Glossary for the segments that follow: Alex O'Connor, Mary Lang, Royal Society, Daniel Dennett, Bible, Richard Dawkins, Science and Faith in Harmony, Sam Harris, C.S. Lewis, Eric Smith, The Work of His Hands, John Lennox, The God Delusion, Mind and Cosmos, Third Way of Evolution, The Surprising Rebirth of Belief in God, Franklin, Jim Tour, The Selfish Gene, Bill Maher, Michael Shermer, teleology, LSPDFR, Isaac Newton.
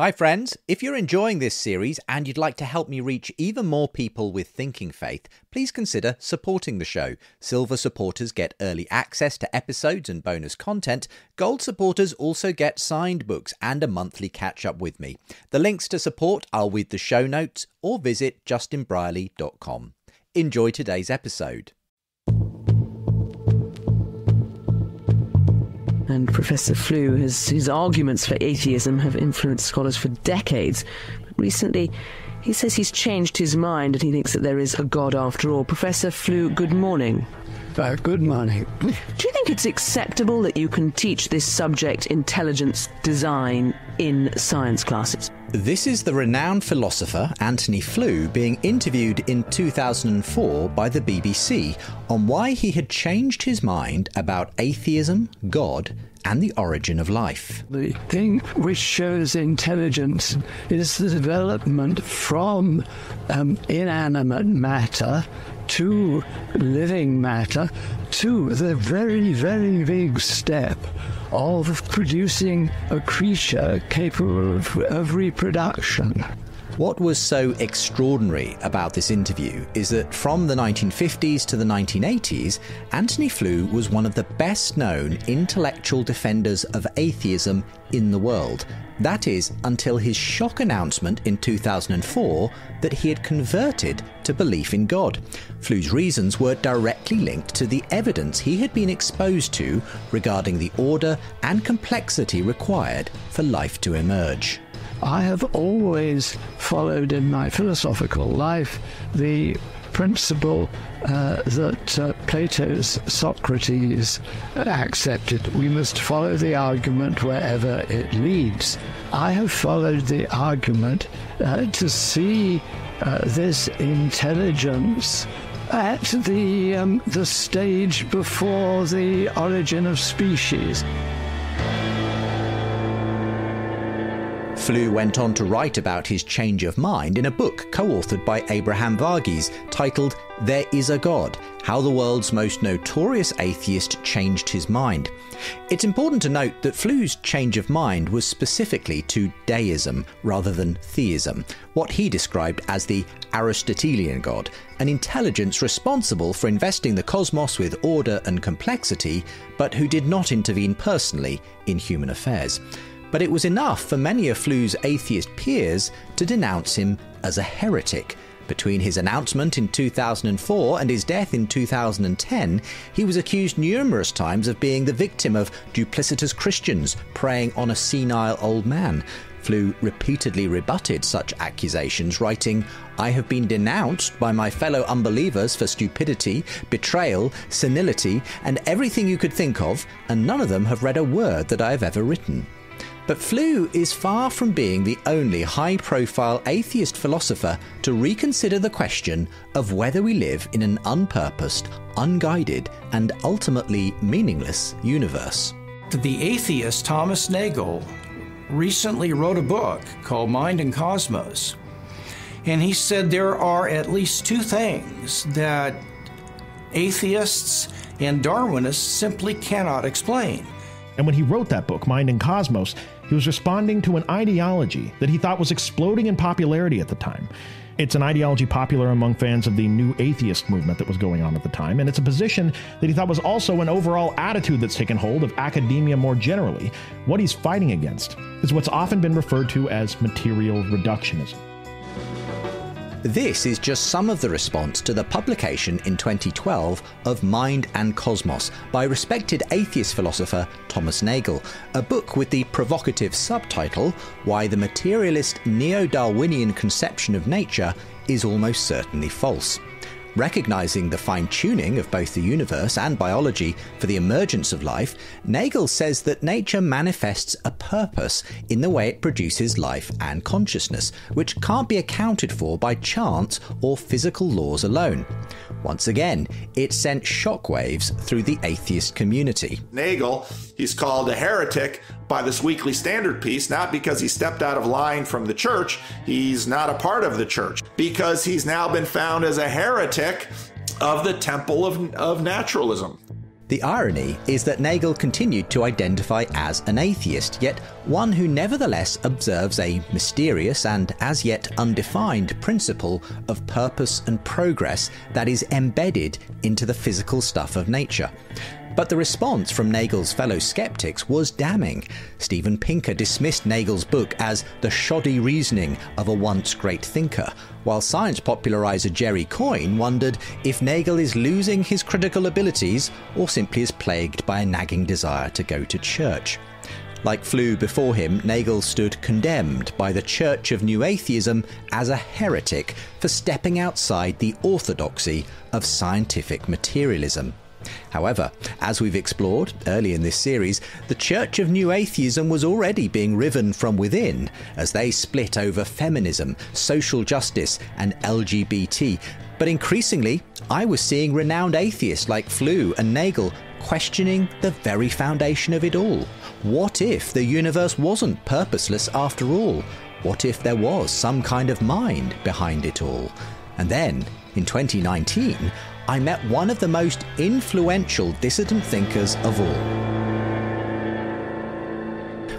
Hi friends, if you're enjoying this series and you'd like to help me reach even more people with thinking faith, please consider supporting the show. Silver supporters get early access to episodes and bonus content. Gold supporters also get signed books and a monthly catch-up with me. The links to support are with the show notes or visit justinbriley.com. Enjoy today's episode. And Professor Flew, his arguments for atheism have influenced scholars for decades. But recently, he says he's changed his mind and he thinks that there is a God after all. Professor Flew, good morning. Good morning. Do you think it's acceptable that you can teach this subject, intelligence design, in science classes? This is the renowned philosopher Antony Flew being interviewed in 2004 by the BBC on why he had changed his mind about atheism, God and the origin of life. The thing which shows intelligence is the development from inanimate matter to living matter to the very, very big step of producing a creature capable of reproduction. What was so extraordinary about this interview is that from the 1950s to the 1980s, Antony Flew was one of the best-known intellectual defenders of atheism in the world. That is, until his shock announcement in 2004 that he had converted to belief in God. Flew's reasons were directly linked to the evidence he had been exposed to regarding the order and complexity required for life to emerge. I have always followed in my philosophical life the principle that Plato's Socrates accepted. We must follow the argument wherever it leads. I have followed the argument to see this intelligence at the stage before the origin of species. Flew went on to write about his change of mind in a book co-authored by Abraham Varghese titled There Is A God, How the World's Most Notorious Atheist Changed His Mind. It's important to note that Flew's change of mind was specifically to deism rather than theism, what he described as the Aristotelian God, an intelligence responsible for investing the cosmos with order and complexity, but who did not intervene personally in human affairs. But it was enough for many of Flew's atheist peers to denounce him as a heretic. Between his announcement in 2004 and his death in 2010, he was accused numerous times of being the victim of duplicitous Christians preying on a senile old man. Flew repeatedly rebutted such accusations, writing, "I have been denounced by my fellow unbelievers for stupidity, betrayal, senility, and everything you could think of, and none of them have read a word that I have ever written." But Flew is far from being the only high-profile atheist philosopher to reconsider the question of whether we live in an unpurposed, unguided, and ultimately meaningless universe. The atheist Thomas Nagel recently wrote a book called Mind and Cosmos, and he said there are at least two things that atheists and Darwinists simply cannot explain. And when he wrote that book, Mind and Cosmos, he was responding to an ideology that he thought was exploding in popularity at the time. It's an ideology popular among fans of the new atheist movement that was going on at the time, and it's a position that he thought was also an overall attitude that's taken hold of academia more generally. What he's fighting against is what's often been referred to as material reductionism. This is just some of the response to the publication in 2012 of Mind and Cosmos by respected atheist philosopher Thomas Nagel, a book with the provocative subtitle, Why the Materialist Neo-Darwinian Conception of Nature is Almost Certainly False. Recognizing the fine-tuning of both the universe and biology for the emergence of life, Nagel says that nature manifests a purpose in the way it produces life and consciousness, which can't be accounted for by chance or physical laws alone. Once again, it sent shockwaves through the atheist community. Nagel, he's called a heretic by this Weekly Standard piece, not because he stepped out of line from the church, he's not a part of the church, because he's now been found as a heretic of the temple of naturalism. The irony is that Nagel continued to identify as an atheist, yet one who nevertheless observes a mysterious and as yet undefined principle of purpose and progress that is embedded into the physical stuff of nature. But the response from Nagel's fellow skeptics was damning. Steven Pinker dismissed Nagel's book as the shoddy reasoning of a once great thinker, while science popularizer Jerry Coyne wondered if Nagel is losing his critical abilities or simply is plagued by a nagging desire to go to church. Like Flew before him, Nagel stood condemned by the Church of New Atheism as a heretic for stepping outside the orthodoxy of scientific materialism. However, as we've explored early in this series, the Church of New Atheism was already being riven from within as they split over feminism, social justice and LGBT. But increasingly, I was seeing renowned atheists like Flew and Nagel questioning the very foundation of it all. What if the universe wasn't purposeless after all? What if there was some kind of mind behind it all? And then, in 2019, I met one of the most influential dissident thinkers of all.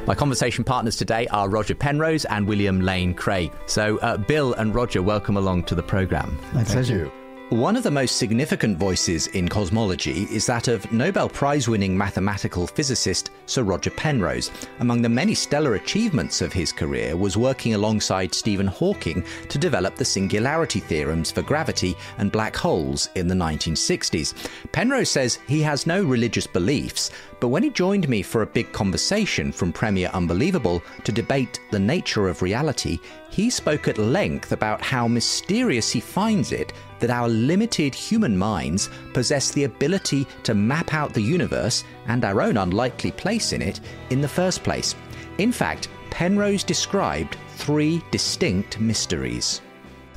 My conversation partners today are Roger Penrose and William Lane Craig. So, Bill and Roger, welcome along to the programme. My pleasure. One of the most significant voices in cosmology is that of Nobel Prize-winning mathematical physicist Sir Roger Penrose. Among the many stellar achievements of his career was working alongside Stephen Hawking to develop the singularity theorems for gravity and black holes in the 1960s. Penrose says he has no religious beliefs, but when he joined me for a big conversation from Premier Unbelievable to debate the nature of reality, he spoke at length about how mysterious he finds it that our limited human minds possess the ability to map out the universe and our own unlikely place in it in the first place. In fact, Penrose described three distinct mysteries.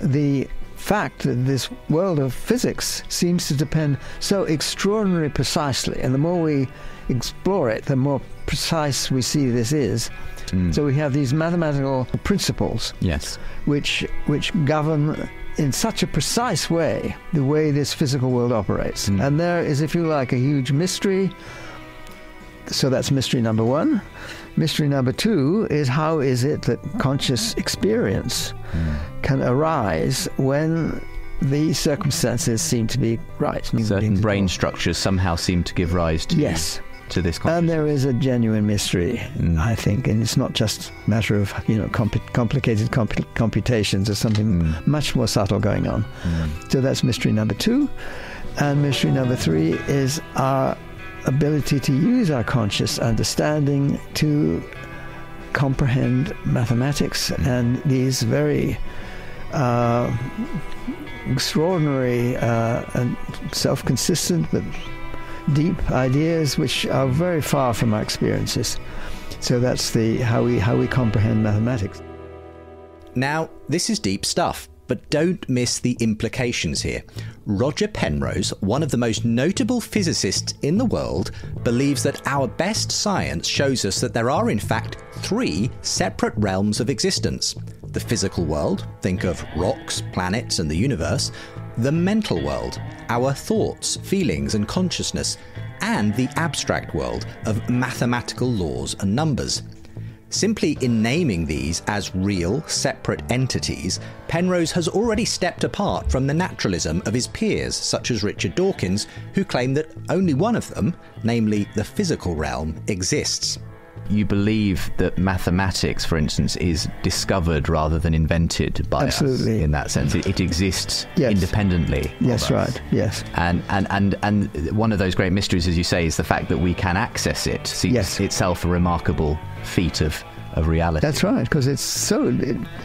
The fact that this world of physics seems to depend so extraordinarily precisely, and the more we explore it, the more precise we see this is. So we have these mathematical principles, yes, which govern in such a precise way the way this physical world operates. And there is, if you like, a huge mystery. So that's mystery number one. Mystery number two is, how is it that conscious experience can arise when the circumstances seem to be right? Certain brain structures somehow seem to give rise to, yes, to this consciousness. And there is a genuine mystery, I think, and it's not just a matter of, you know, complicated computations or something much more subtle going on. So that's mystery number two. And mystery number three is our ability to use our conscious understanding to comprehend mathematics and these very extraordinary and self-consistent but deep ideas which are very far from our experiences. So that's the how we comprehend mathematics. Now, this is deep stuff, but don't miss the implications here. Roger Penrose, one of the most notable physicists in the world, believes that our best science shows us that there are in fact three separate realms of existence. The physical world, think of rocks, planets and the universe. The mental world, our thoughts, feelings and consciousness. And the abstract world of mathematical laws and numbers. Simply in naming these as real, separate entities, Penrose has already stepped apart from the naturalism of his peers, such as Richard Dawkins, who claim that only one of them, namely the physical realm, exists. You believe that mathematics, for instance, is discovered rather than invented by us, in that sense. It exists independently. Yes, right, yes. And one of those great mysteries, as you say, is the fact that we can access it. It's itself a remarkable feat of reality. That's right, because it's so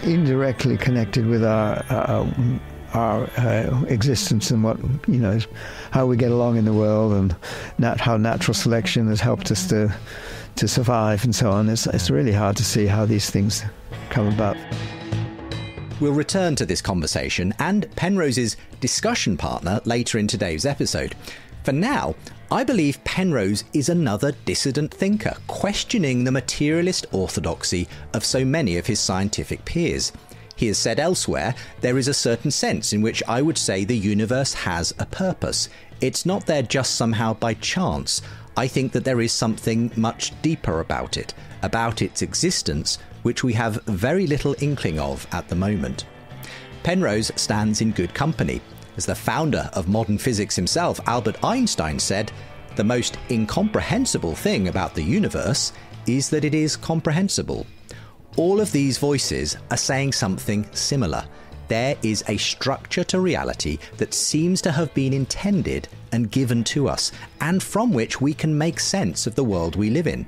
indirectly connected with our existence and what, you know, how we get along in the world, and how natural selection has helped us to survive and so on. It's really hard to see how these things come about. We'll return to this conversation and Penrose's discussion partner later in today's episode. For now, I believe Penrose is another dissident thinker, questioning the materialist orthodoxy of so many of his scientific peers. He has said elsewhere, there is a certain sense in which I would say the universe has a purpose. It's not there just somehow by chance. I think that there is something much deeper about it, about its existence, which we have very little inkling of at the moment. Penrose stands in good company. As the founder of modern physics himself, Albert Einstein, said, "The most incomprehensible thing about the universe is that it is comprehensible." All of these voices are saying something similar. There is a structure to reality that seems to have been intended and given to us, and from which we can make sense of the world we live in.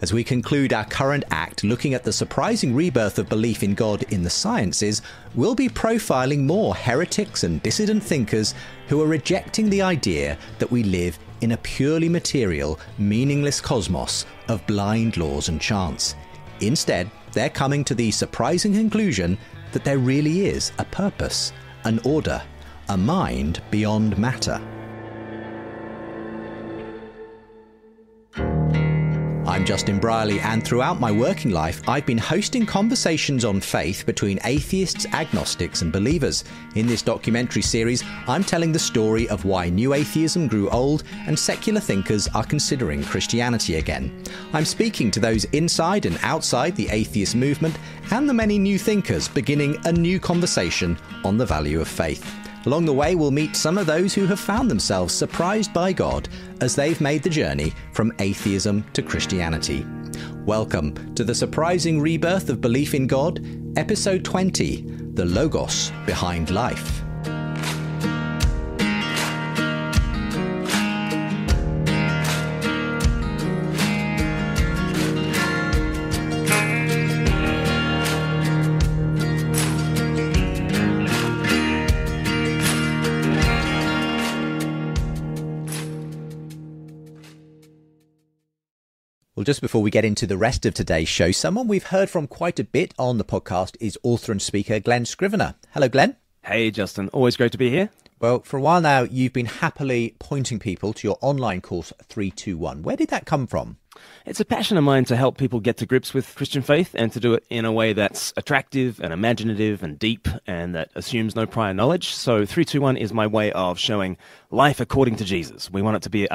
As we conclude our current act looking at the surprising rebirth of belief in God in the sciences, we'll be profiling more heretics and dissident thinkers who are rejecting the idea that we live in a purely material, meaningless cosmos of blind laws and chance. Instead, they're coming to the surprising conclusion that there really is a purpose, an order, a mind beyond matter. I'm Justin Brierley, and throughout my working life, I've been hosting conversations on faith between atheists, agnostics, and believers. In this documentary series, I'm telling the story of why new atheism grew old and secular thinkers are considering Christianity again. I'm speaking to those inside and outside the atheist movement and the many new thinkers beginning a new conversation on the value of faith. Along the way, we'll meet some of those who have found themselves surprised by God as they've made the journey from atheism to Christianity. Welcome to The Surprising Rebirth of Belief in God, Episode 20, The Logos Behind Life. Just before we get into the rest of today's show, someone we've heard from quite a bit on the podcast is author and speaker Glenn Scrivener. Hello, Glenn. Hey, Justin. Always great to be here. Well, for a while now, you've been happily pointing people to your online course 321. Where did that come from? It's a passion of mine to help people get to grips with Christian faith and to do it in a way that's attractive and imaginative and deep and that assumes no prior knowledge. So 321 is my way of showing life according to Jesus. We want it to be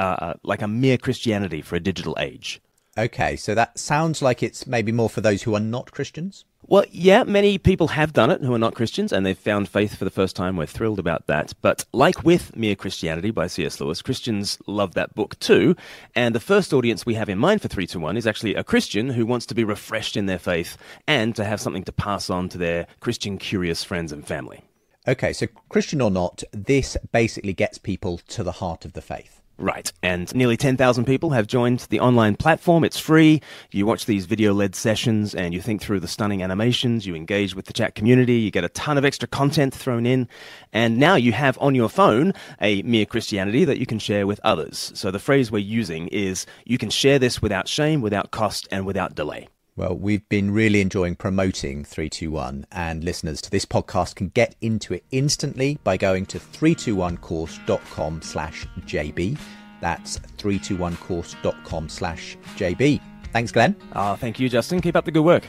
like a mere Christianity for a digital age. Okay, so that sounds like it's maybe more for those who are not Christians? Well, yeah, many people have done it who are not Christians, and they've found faith for the first time. We're thrilled about that. But like with Mere Christianity by C.S. Lewis, Christians love that book too. And the first audience we have in mind for 321 is actually a Christian who wants to be refreshed in their faith and to have something to pass on to their Christian-curious friends and family. Okay, so Christian or not, this basically gets people to the heart of the faith. Right, and nearly 10,000 people have joined the online platform. It's free. You watch these video-led sessions and you think through the stunning animations. You engage with the chat community. You get a ton of extra content thrown in. And now you have on your phone a Mere Christianity that you can share with others. So the phrase we're using is, you can share this without shame, without cost, and without delay. Well, we've been really enjoying promoting 321, and listeners to this podcast can get into it instantly by going to 321course.com/JB. That's 321course.com/JB. Thanks, Glenn. Thank you, Justin. Keep up the good work.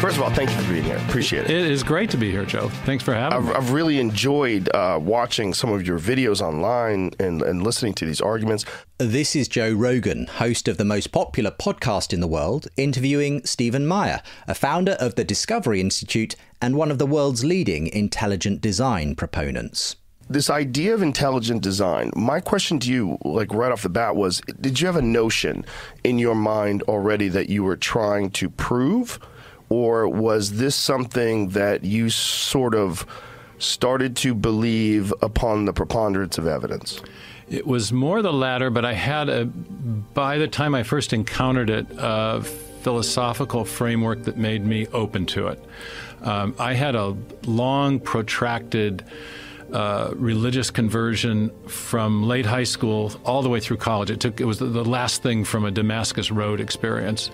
First of all, thank you for being here. Appreciate it. It is great to be here, Joe. Thanks for having me. I've really enjoyed watching some of your videos online and listening to these arguments. This is Joe Rogan, host of the most popular podcast in the world, interviewing Stephen Meyer, a founder of the Discovery Institute and one of the world's leading intelligent design proponents. This idea of intelligent design, my question to you, like right off the bat, was, did you have a notion in your mind already that you were trying to prove? Or was this something that you sort of started to believe upon the preponderance of evidence? It was more the latter, but I had by the time I first encountered it, a philosophical framework that made me open to it. I had a long, protracted religious conversion from late high school all the way through college. It was the last thing from a Damascus Road experience.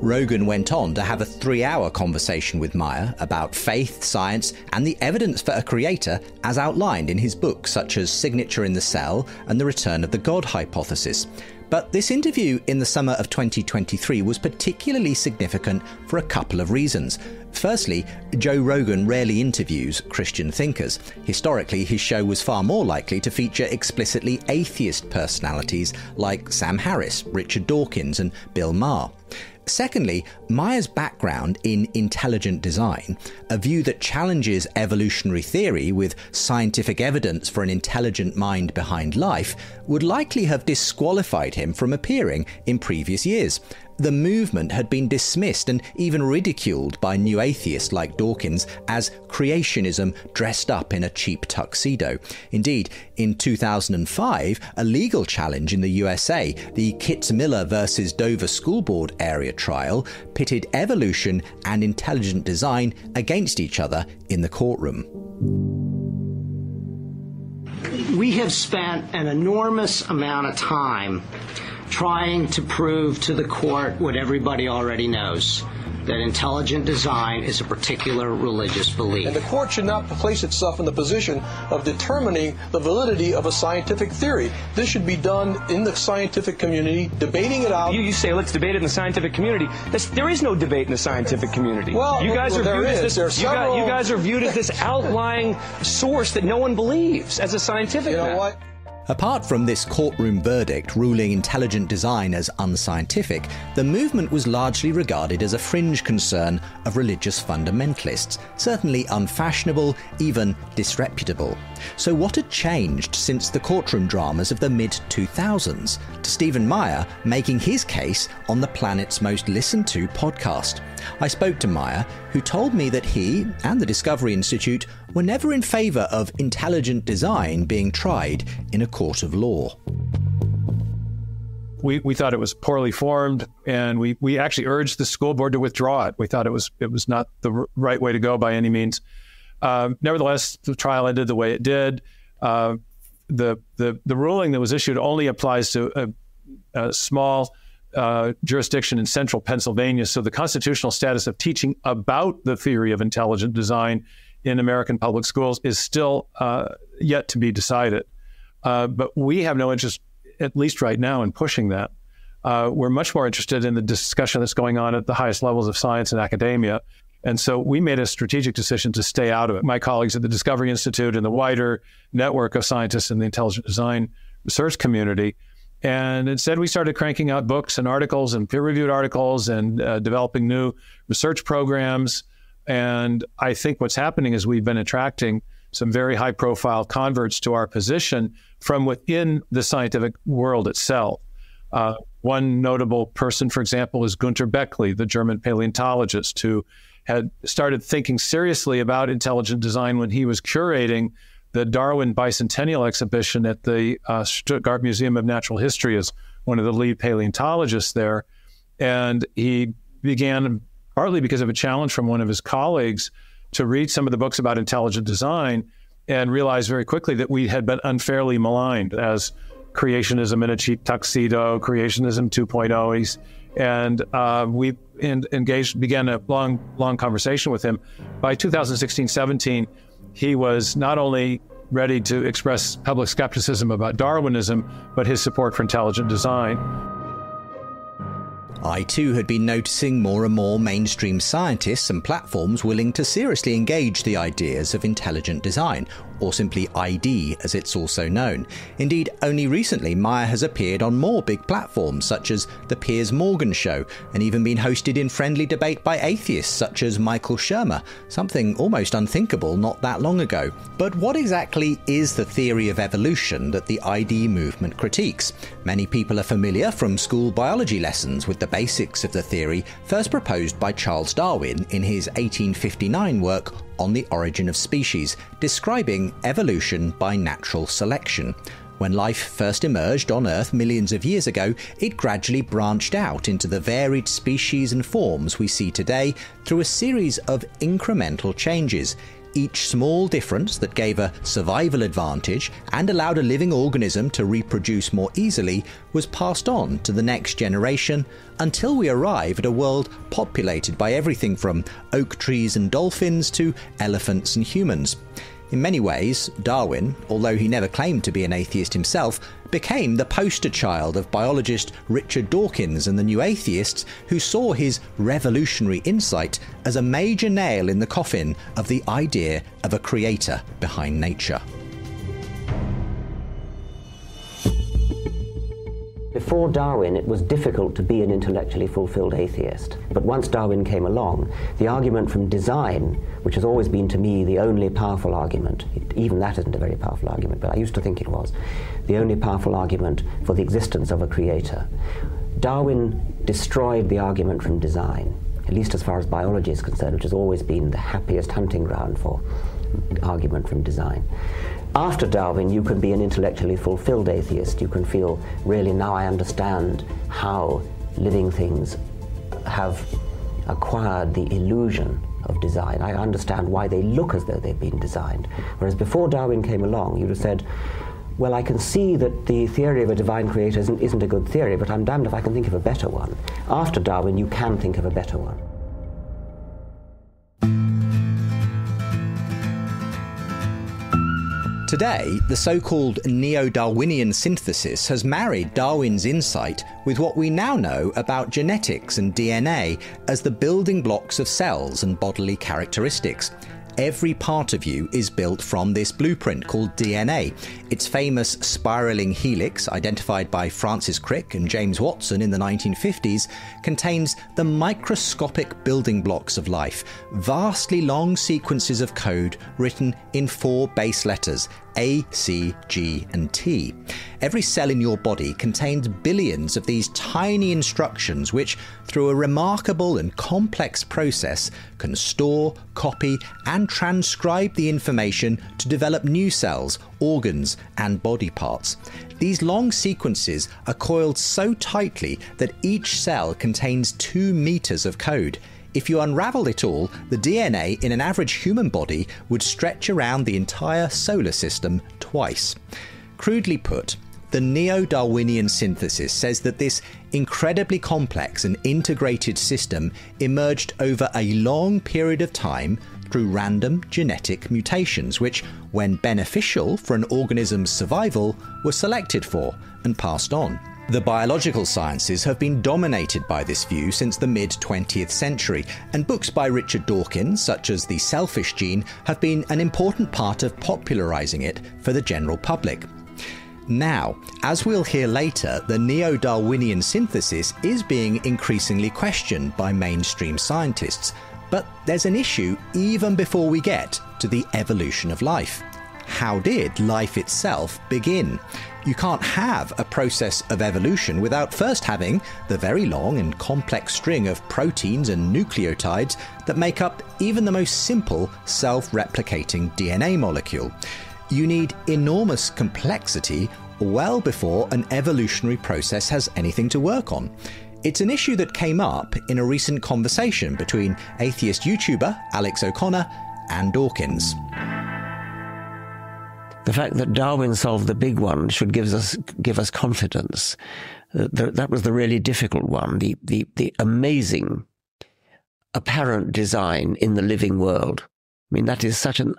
Rogan went on to have a 3-hour conversation with Meyer about faith, science, and the evidence for a creator as outlined in his books such as Signature in the Cell and The Return of the God Hypothesis. But this interview in the summer of 2023 was particularly significant for a couple of reasons. Firstly, Joe Rogan rarely interviews Christian thinkers. Historically, his show was far more likely to feature explicitly atheist personalities like Sam Harris, Richard Dawkins, and Bill Maher. Secondly, Meyer's background in intelligent design, a view that challenges evolutionary theory with scientific evidence for an intelligent mind behind life, would likely have disqualified him from appearing in previous years. The movement had been dismissed and even ridiculed by new atheists like Dawkins as creationism dressed up in a cheap tuxedo. Indeed, in 2005, a legal challenge in the USA, the Kitzmiller versus Dover School Board area trial, pitted evolution and intelligent design against each other in the courtroom. We have spent an enormous amount of time trying to prove to the court what everybody already knows, that intelligent design is a particular religious belief. And the court should not place itself in the position of determining the validity of a scientific theory. This should be done in the scientific community, debating it out. You say, let's debate it in the scientific community. There is no debate in the scientific community. Well, you guys are viewed as this outlying source that no one believes as a scientific matter. You know what? Apart from this courtroom verdict ruling intelligent design as unscientific, the movement was largely regarded as a fringe concern of religious fundamentalists, certainly unfashionable, even disreputable. So what had changed since the courtroom dramas of the mid-2000s, to Stephen Meyer making his case on the planet's most listened to podcast? I spoke to Meyer, who told me that he and the Discovery Institute were never in favour of intelligent design being tried in a court of law. We thought it was poorly formed, and we actually urged the school board to withdraw it. We thought it was not the right way to go by any means. Nevertheless, the trial ended the way it did. The ruling that was issued only applies to a small jurisdiction in central Pennsylvania, so the constitutional status of teaching about the theory of intelligent design in American public schools is still yet to be decided. But we have no interest, at least right now, in pushing that. We're much more interested in the discussion that's going on at the highest levels of science and academia. And so we made a strategic decision to stay out of it. My colleagues at the Discovery Institute and the wider network of scientists in the intelligent design research community. And instead, we started cranking out books and articles and peer-reviewed articles and developing new research programs. And I think what's happening is we've been attracting some very high-profile converts to our position from within the scientific world itself. One notable person, for example, is Gunter Beckley, the German paleontologist, who had started thinking seriously about intelligent design when he was curating the Darwin Bicentennial exhibition at the Stuttgart Museum of Natural History as one of the lead paleontologists there. And he began, partly because of a challenge from one of his colleagues, to read some of the books about intelligent design and realized very quickly that we had been unfairly maligned as creationism in a cheap tuxedo, creationism 2.0s. And we began a long conversation with him. By 2016-17, he was not only ready to express public skepticism about Darwinism, but his support for intelligent design. I too had been noticing more and more mainstream scientists and platforms willing to seriously engage the ideas of intelligent design, or simply ID as it's also known. Indeed, only recently Meyer has appeared on more big platforms such as The Piers Morgan Show, and even been hosted in friendly debate by atheists such as Michael Shermer, something almost unthinkable not that long ago. But what exactly is the theory of evolution that the ID movement critiques? Many people are familiar from school biology lessons with the basics of the theory, first proposed by Charles Darwin in his 1859 work on the Origin of Species, describing evolution by natural selection. When life first emerged on Earth millions of years ago, it gradually branched out into the varied species and forms we see today through a series of incremental changes. Each small difference that gave a survival advantage and allowed a living organism to reproduce more easily was passed on to the next generation until we arrive at a world populated by everything from oak trees and dolphins to elephants and humans. In many ways, Darwin, although he never claimed to be an atheist himself, became the poster child of biologist Richard Dawkins and the New Atheists, who saw his revolutionary insight as a major nail in the coffin of the idea of a creator behind nature. Before Darwin, it was difficult to be an intellectually fulfilled atheist. But once Darwin came along, the argument from design, which has always been to me the only powerful argument, even that isn't a very powerful argument, but I used to think it was, the only powerful argument for the existence of a creator. Darwin destroyed the argument from design, at least as far as biology is concerned, which has always been the happiest hunting ground for argument from design. After Darwin, you can be an intellectually fulfilled atheist. You can feel, really, now I understand how living things have acquired the illusion of design. I understand why they look as though they've been designed. Whereas before Darwin came along, you'd have said, well, I can see that the theory of a divine creator isn't a good theory, but I'm damned if I can think of a better one. After Darwin, you can think of a better one. Today, the so-called neo-Darwinian synthesis has married Darwin's insight with what we now know about genetics and DNA as the building blocks of cells and bodily characteristics. Every part of you is built from this blueprint called DNA. Its famous spiralling helix, identified by Francis Crick and James Watson in the 1950s, contains the microscopic building blocks of life, vastly long sequences of code written in 4 base letters, A, C, G, and T. Every cell in your body contains billions of these tiny instructions which, through a remarkable and complex process, can store, copy, and transcribe the information to develop new cells, organs, and body parts. These long sequences are coiled so tightly that each cell contains 2 meters of code. If you unraveled it all, the DNA in an average human body would stretch around the entire solar system twice. Crudely put, the neo-Darwinian synthesis says that this incredibly complex and integrated system emerged over a long period of time through random genetic mutations, which, when beneficial for an organism's survival, were selected for and passed on. The biological sciences have been dominated by this view since the mid-20th century, and books by Richard Dawkins, such as The Selfish Gene, have been an important part of popularising it for the general public. Now, as we'll hear later, the neo-Darwinian synthesis is being increasingly questioned by mainstream scientists. But there's an issue even before we get to the evolution of life. How did life itself begin? You can't have a process of evolution without first having the very long and complex string of proteins and nucleotides that make up even the most simple self-replicating DNA molecule. You need enormous complexity well before an evolutionary process has anything to work on. It's an issue that came up in a recent conversation between atheist YouTuber Alex O'Connor and Dawkins. The fact that Darwin solved the big one should give us confidence. That was the really difficult one, the amazing apparent design in the living world. I mean, that is such a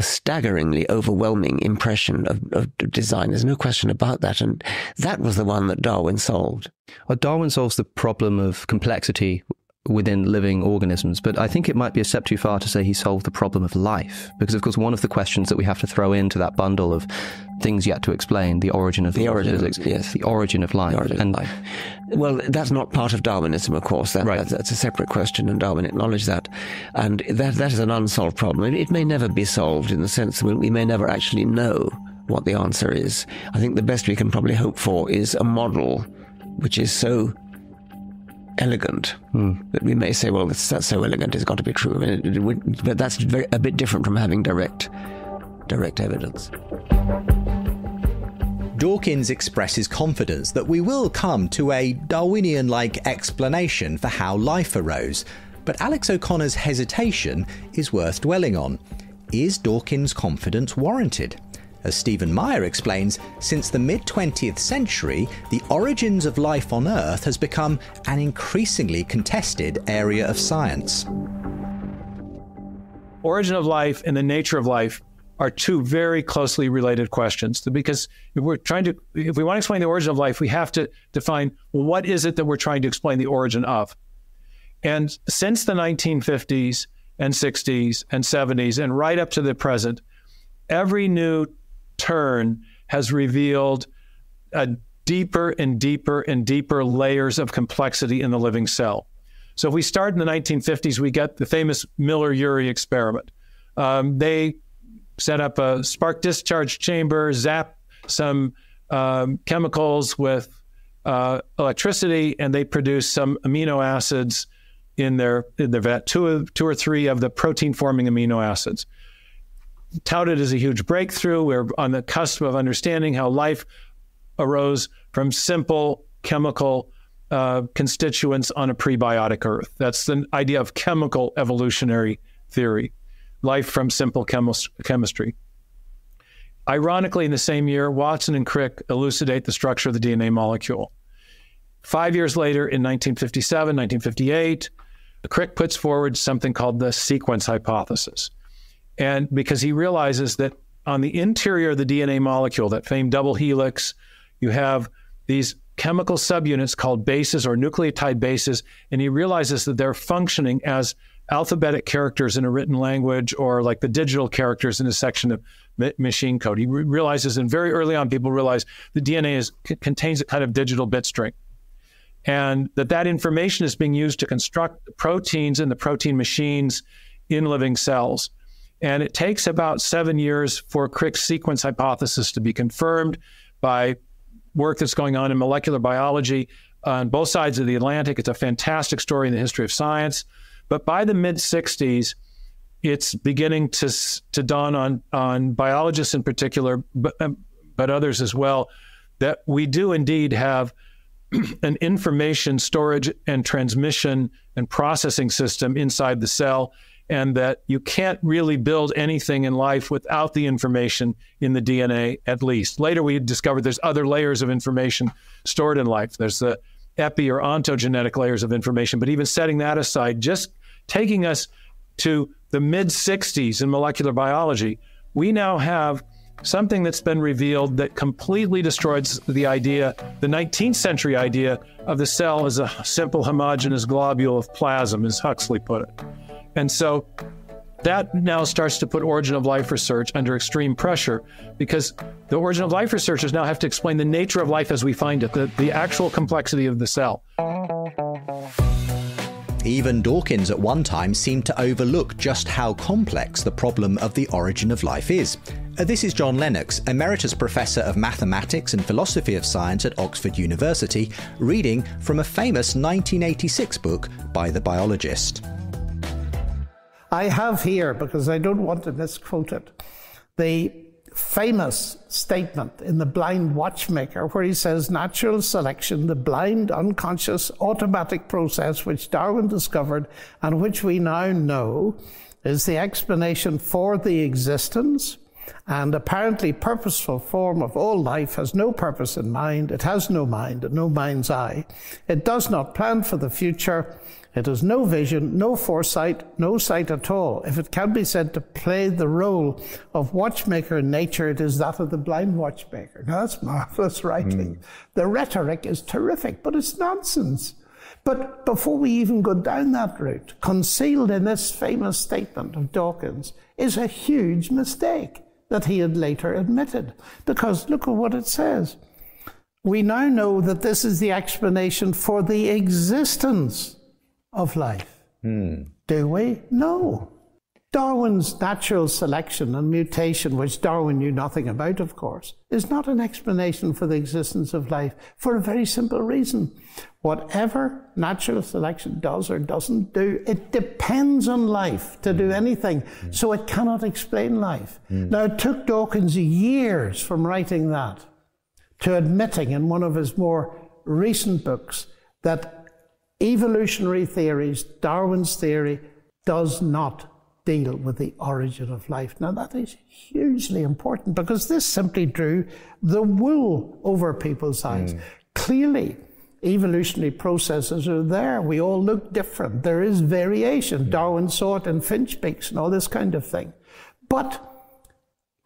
staggeringly overwhelming impression of design. There's no question about that. And that was the one that Darwin solved. Well, Darwin solves the problem of complexity within living organisms, but I think it might be a step too far to say he solved the problem of life, because of course one of the questions that we have to throw into that bundle of things yet to explain, the origin of life. Well, that's not part of Darwinism, of course. That's a separate question, and Darwin acknowledged that. And that is an unsolved problem. It may never be solved, in the sense that we may never actually know what the answer is. I think the best we can probably hope for is a model which is so elegant that we may say, well, that's so elegant, it's got to be true. I mean, but that's a bit different from having direct evidence. Dawkins expresses confidence that we will come to a Darwinian-like explanation for how life arose, but Alex O'Connor's hesitation is worth dwelling on. Is Dawkins' confidence warranted? As Stephen Meyer explains, since the mid-20th century, the origins of life on Earth has become an increasingly contested area of science. origin of life and the nature of life are two very closely related questions, because if we want to explain the origin of life, we have to define, well, what is it that we're trying to explain the origin of? And since the 1950s and 60s and 70s and right up to the present, every new turn has revealed deeper and deeper and deeper layers of complexity in the living cell. So if we start in the 1950s, we get the famous Miller-Urey experiment. They set up a spark discharge chamber, zap some chemicals with electricity, and they produce some amino acids in their vat, two or three of the protein-forming amino acids. Touted as a huge breakthrough. We're on the cusp of understanding how life arose from simple chemical constituents on a prebiotic Earth. That's the idea of chemical evolutionary theory, life from simple chemistry. Ironically, in the same year, Watson and Crick elucidate the structure of the DNA molecule. 5 years later, in 1957, 1958, Crick puts forward something called the sequence hypothesis. And because he realizes that on the interior of the DNA molecule, that famed double helix, you have these chemical subunits called bases or nucleotide bases, and he realizes that they're functioning as alphabetic characters in a written language, or like the digital characters in a section of machine code. He realizes, and very early on people realize, the DNA contains a kind of digital bit string, and that information is being used to construct the proteins and the protein machines in living cells. And it takes about 7 years for Crick's sequence hypothesis to be confirmed by work that's going on in molecular biology on both sides of the Atlantic. It's a fantastic story in the history of science. But by the mid-60s, it's beginning to dawn on biologists in particular, but others as well, that we do indeed have an information storage and transmission and processing system inside the cell, and that you can't really build anything in life without the information in the DNA, at least. Later, we discovered there's other layers of information stored in life. There's the epi or ontogenetic layers of information, but even setting that aside, just taking us to the mid-60s in molecular biology, we now have something that's been revealed that completely destroys the idea, the 19th century idea of the cell as a simple homogeneous globule of plasm, as Huxley put it. And so that now starts to put origin of life research under extreme pressure, because the origin of life researchers now have to explain the nature of life as we find it, the actual complexity of the cell. Even Dawkins at one time seemed to overlook just how complex the problem of the origin of life is. This is John Lennox, Emeritus Professor of Mathematics and Philosophy of Science at Oxford University, reading from a famous 1986 book by the biologist. I have here, because I don't want to misquote it, the famous statement in The Blind Watchmaker, where he says, "Natural selection, the blind, unconscious, automatic process which Darwin discovered and which we now know is the explanation for the existence and apparently purposeful form of all life, has no purpose in mind. It has no mind and no mind's eye. It does not plan for the future. It has no vision, no foresight, no sight at all. If it can be said to play the role of watchmaker in nature, it is that of the blind watchmaker." Now, that's marvelous writing. The rhetoric is terrific, but it's nonsense. But before we even go down that route, concealed in this famous statement of Dawkins is a huge mistake that he had later admitted. Because look at what it says. We now know that this is the explanation for the existence of life. Do we? No. Darwin's natural selection and mutation, which Darwin knew nothing about, of course, is not an explanation for the existence of life, for a very simple reason. Whatever natural selection does or doesn't do, it depends on life to do anything, so it cannot explain life. Now, it took Dawkins years from writing that to admitting in one of his more recent books that evolutionary theories, Darwin's theory, does not deal with the origin of life. Now, that is hugely important, because this simply drew the wool over people's eyes. Clearly, evolutionary processes are there. We all look different. There is variation. Yeah. Darwin saw it in finch beaks and all this kind of thing. But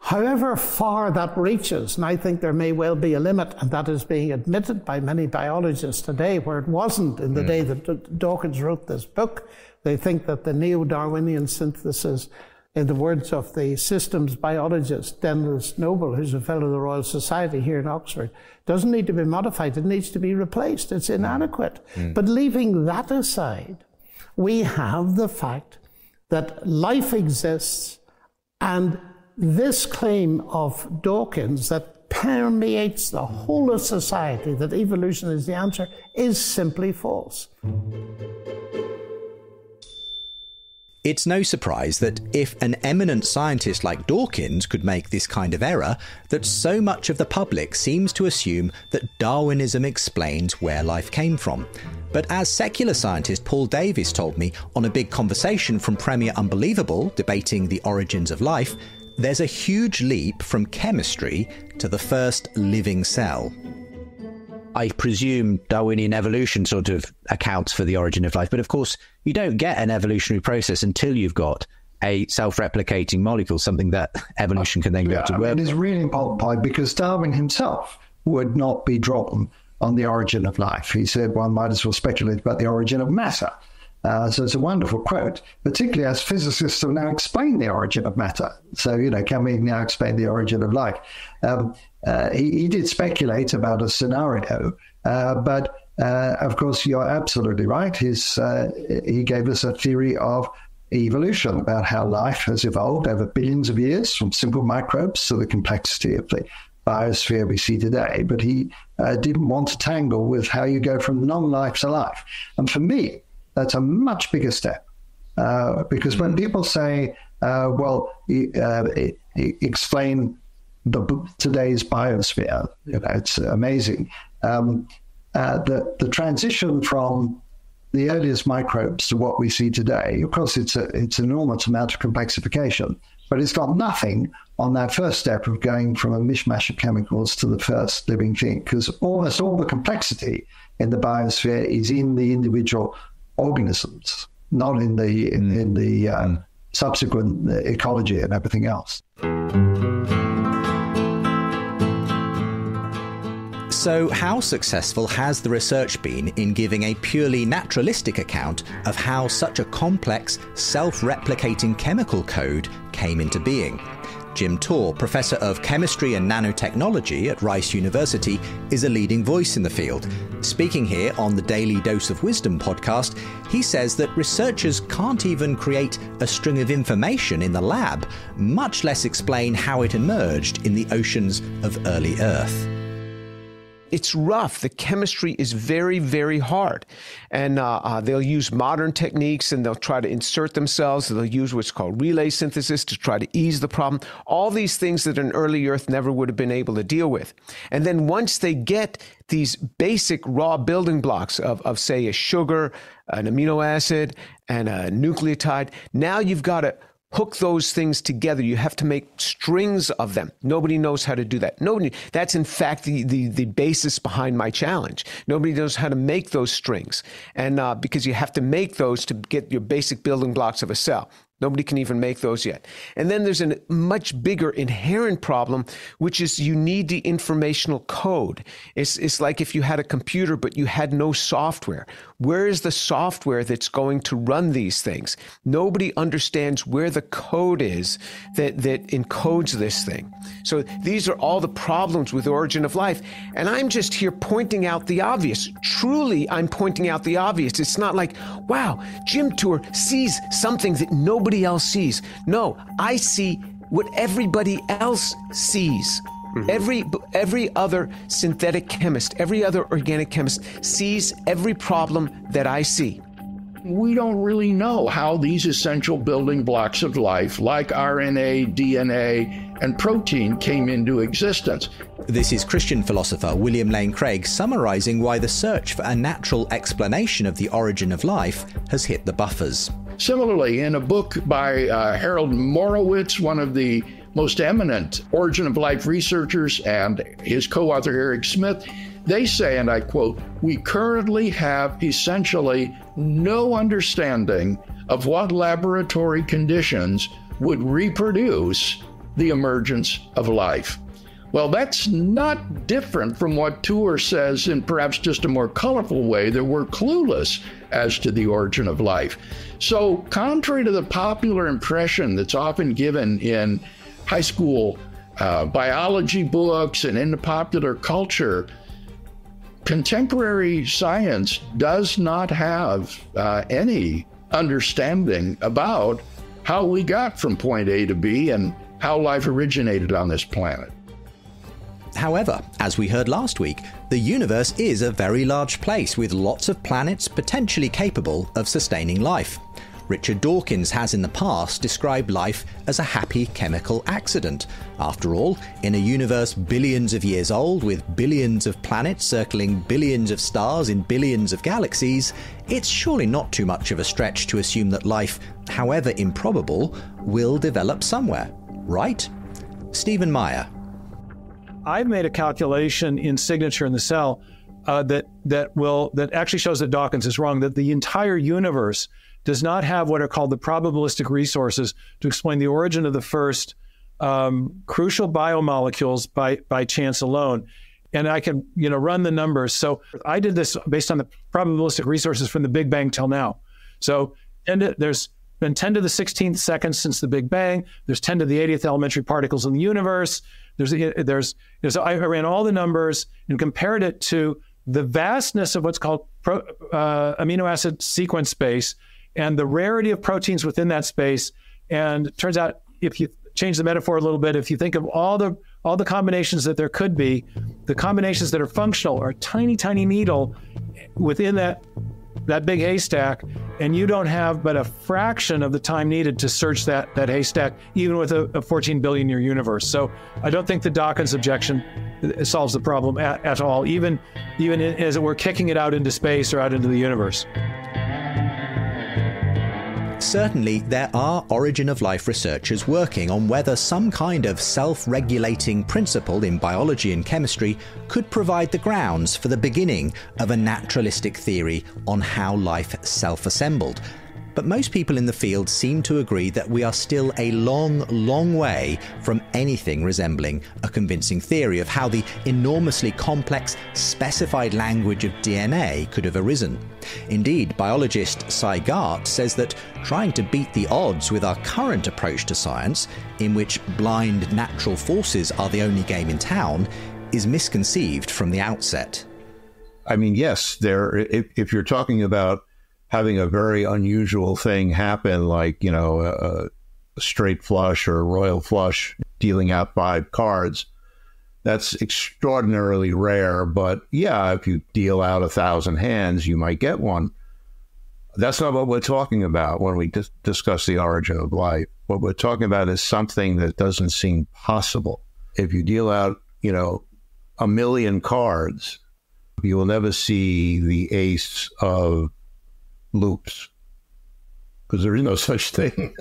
however far that reaches, and I think there may well be a limit, and that is being admitted by many biologists today, where it wasn't in the day that Dawkins wrote this book. They think that the neo-Darwinian synthesis, in the words of the systems biologist Denis Noble, who's a fellow of the Royal Society here in Oxford, doesn't need to be modified, it needs to be replaced, it's inadequate. But leaving that aside, we have the fact that life exists, and this claim of Dawkins that permeates the whole of society, that evolution is the answer, is simply false. It's no surprise that if an eminent scientist like Dawkins could make this kind of error, that so much of the public seems to assume that Darwinism explains where life came from. But as secular scientist Paul Davies told me on a big conversation from Premier Unbelievable debating the origins of life, there's a huge leap from chemistry to the first living cell. I presume Darwinian evolution sort of accounts for the origin of life. But of course, you don't get an evolutionary process until you've got a self-replicating molecule, something that evolution can then go to work. It is really important because Darwin himself would not be drawn on the origin of life. He said one might as well speculate about the origin of matter. So it's a wonderful quote, particularly as physicists have now explained the origin of matter. So, you know, can we now explain the origin of life? He did speculate about a scenario, but of course, you're absolutely right. He gave us a theory of evolution about how life has evolved over billions of years, from simple microbes to the complexity of the biosphere we see today. But he didn't want to tangle with how you go from non-life to life. And for me, that's a much bigger step because when people say, explain today's biosphere, you know, it's amazing. The transition from the earliest microbes to what we see today, of course, it's an enormous amount of complexification, but it's got nothing on that first step of going from a mishmash of chemicals to the first living thing, because almost all the complexity in the biosphere is in the individual organisms, not in the in the subsequent ecology and everything else. So how successful has the research been in giving a purely naturalistic account of how such a complex, self-replicating chemical code came into being? Jim Tour, Professor of Chemistry and Nanotechnology at Rice University, is a leading voice in the field. Speaking here on the Daily Dose of Wisdom podcast, he says that researchers can't even create a string of information in the lab, much less explain how it emerged in the oceans of early Earth. It's rough. The chemistry is very, very hard. And they'll use modern techniques and they'll try to insert themselves. They'll use what's called relay synthesis to try to ease the problem. All these things that an early Earth never would have been able to deal with. And then once they get these basic raw building blocks of say, a sugar, an amino acid, and a nucleotide, now you've got to hook those things together. You have to make strings of them. Nobody knows how to do that. Nobody. That's in fact the basis behind my challenge. Nobody knows how to make those strings, and because you have to make those to get your basic building blocks of a cell. Nobody can even make those yet. And then there's a much bigger inherent problem, which is you need the informational code. It's like if you had a computer, but you had no software. Where is the software that's going to run these things? Nobody understands where the code is that encodes this thing. So these are all the problems with the origin of life. And I'm just here pointing out the obvious. Truly, I'm pointing out the obvious. It's not like, wow, Jim Tour sees something that nobody else sees. No, I see what everybody else sees. Every other synthetic chemist, every other organic chemist sees every problem that I see. We don't really know how these essential building blocks of life, like RNA, DNA, and protein, came into existence. This is Christian philosopher William Lane Craig summarizing why the search for a natural explanation of the origin of life has hit the buffers. Similarly, in a book by Harold Morowitz, one of the most eminent origin of life researchers and his co-author Eric Smith, they say, and I quote, "We currently have essentially no understanding of what laboratory conditions would reproduce the emergence of life." Well, that's not different from what Tour says in perhaps just a more colorful way, that we're clueless as to the origin of life. So contrary to the popular impression that's often given in high school biology books and in the popular culture, contemporary science does not have any understanding about how we got from point A to B and how life originated on this planet. However, as we heard last week, the universe is a very large place with lots of planets potentially capable of sustaining life. Richard Dawkins has in the past described life as a happy chemical accident. After all, in a universe billions of years old with billions of planets circling billions of stars in billions of galaxies, it's surely not too much of a stretch to assume that life, however improbable, will develop somewhere, right? Stephen Meyer. I've made a calculation in Signature in the Cell that actually shows that Dawkins is wrong, that the entire universe does not have what are called the probabilistic resources to explain the origin of the first crucial biomolecules by chance alone. And I can, you know, run the numbers. So I did this based on the probabilistic resources from the Big Bang till now. So there's been 10 to the 16th seconds since the Big Bang. There's 10 to the 80th elementary particles in the universe. So I ran all the numbers and compared it to the vastness of what's called amino acid sequence space and the rarity of proteins within that space. And it turns out, if you change the metaphor a little bit, if you think of all the combinations that there could be, the combinations that are functional are a tiny, tiny needle within that big haystack, and you don't have but a fraction of the time needed to search that haystack, even with a 14 billion year universe. So I don't think the Dawkins objection solves the problem at all, even as it were kicking it out into space or out into the universe. Certainly, there are origin of life researchers working on whether some kind of self-regulating principle in biology and chemistry could provide the grounds for the beginning of a naturalistic theory on how life self-assembled. But most people in the field seem to agree that we are still a long, long way from anything resembling a convincing theory of how the enormously complex, specified language of DNA could have arisen. Indeed, biologist Sy Garte says that trying to beat the odds with our current approach to science, in which blind natural forces are the only game in town, is misconceived from the outset. I mean, yes, if you're talking about having a very unusual thing happen, like, you know, a straight flush or a royal flush dealing out 5 cards, that's extraordinarily rare. But yeah, if you deal out 1,000 hands, you might get one. That's not what we're talking about when we discuss the origin of life. What we're talking about is something that doesn't seem possible. If you deal out, you know, 1,000,000 cards, you will never see the ace of loops, because there is no such thing.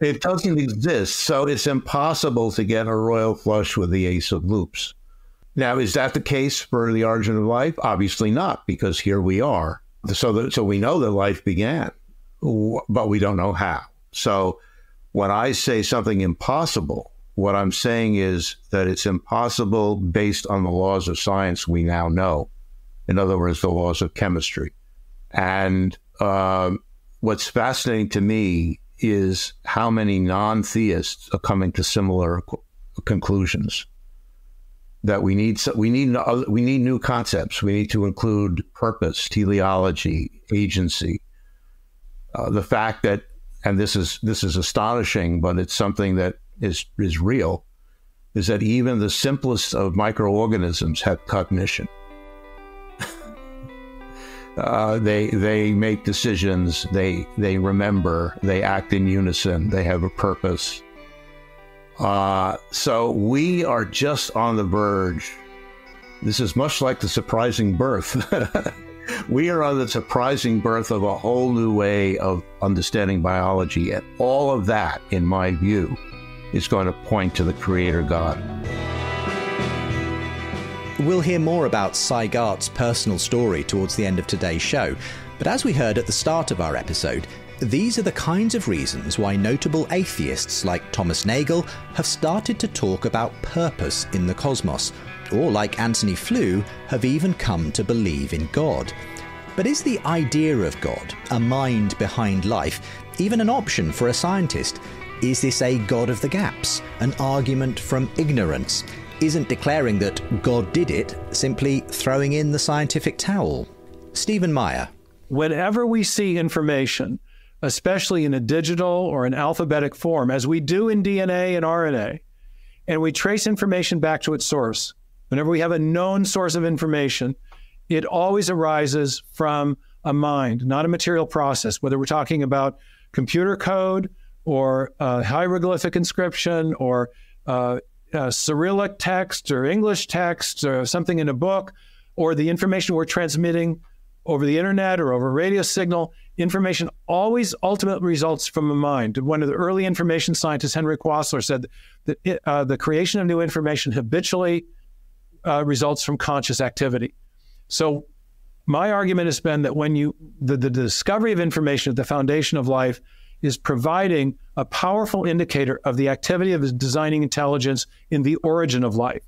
It doesn't exist. So it's impossible to get a royal flush with the ace of loops. Now, is that the case for the origin of life? Obviously not, because here we are. So we know that life began, but we don't know how. So when I say something impossible, what I'm saying is that it's impossible based on the laws of science we now know. In other words, the laws of chemistry. And what's fascinating to me is how many non-theists are coming to similar conclusions. That we need new concepts. We need to include purpose, teleology, agency. The fact that, and this is astonishing, but it's something that is real, is that even the simplest of microorganisms have cognition. They make decisions, they remember, they act in unison, they have a purpose. So we are just on the verge. This is much like the surprising birth. We are on the surprising birth of a whole new way of understanding biology, and all of that, in my view, is going to point to the Creator God. We'll hear more about Sy Garte's personal story towards the end of today's show, but as we heard at the start of our episode, these are the kinds of reasons why notable atheists like Thomas Nagel have started to talk about purpose in the cosmos, or like Antony Flew, have even come to believe in God. But is the idea of God, a mind behind life, even an option for a scientist? Is this a God of the gaps, an argument from ignorance? Isn't declaring that God did it simply throwing in the scientific towel? Stephen Meyer. Whenever we see information, especially in a digital or an alphabetic form, as we do in DNA and RNA, and we trace information back to its source, whenever we have a known source of information, it always arises from a mind, not a material process, whether we're talking about computer code or hieroglyphic inscription or Cyrillic text or English text or something in a book, or the information we're transmitting over the internet or over radio signal. Information always ultimately results from a mind. One of the early information scientists, Henry Quasler, said that the creation of new information habitually results from conscious activity. So my argument has been that when the discovery of information at the foundation of life is providing a powerful indicator of the activity of designing intelligence in the origin of life.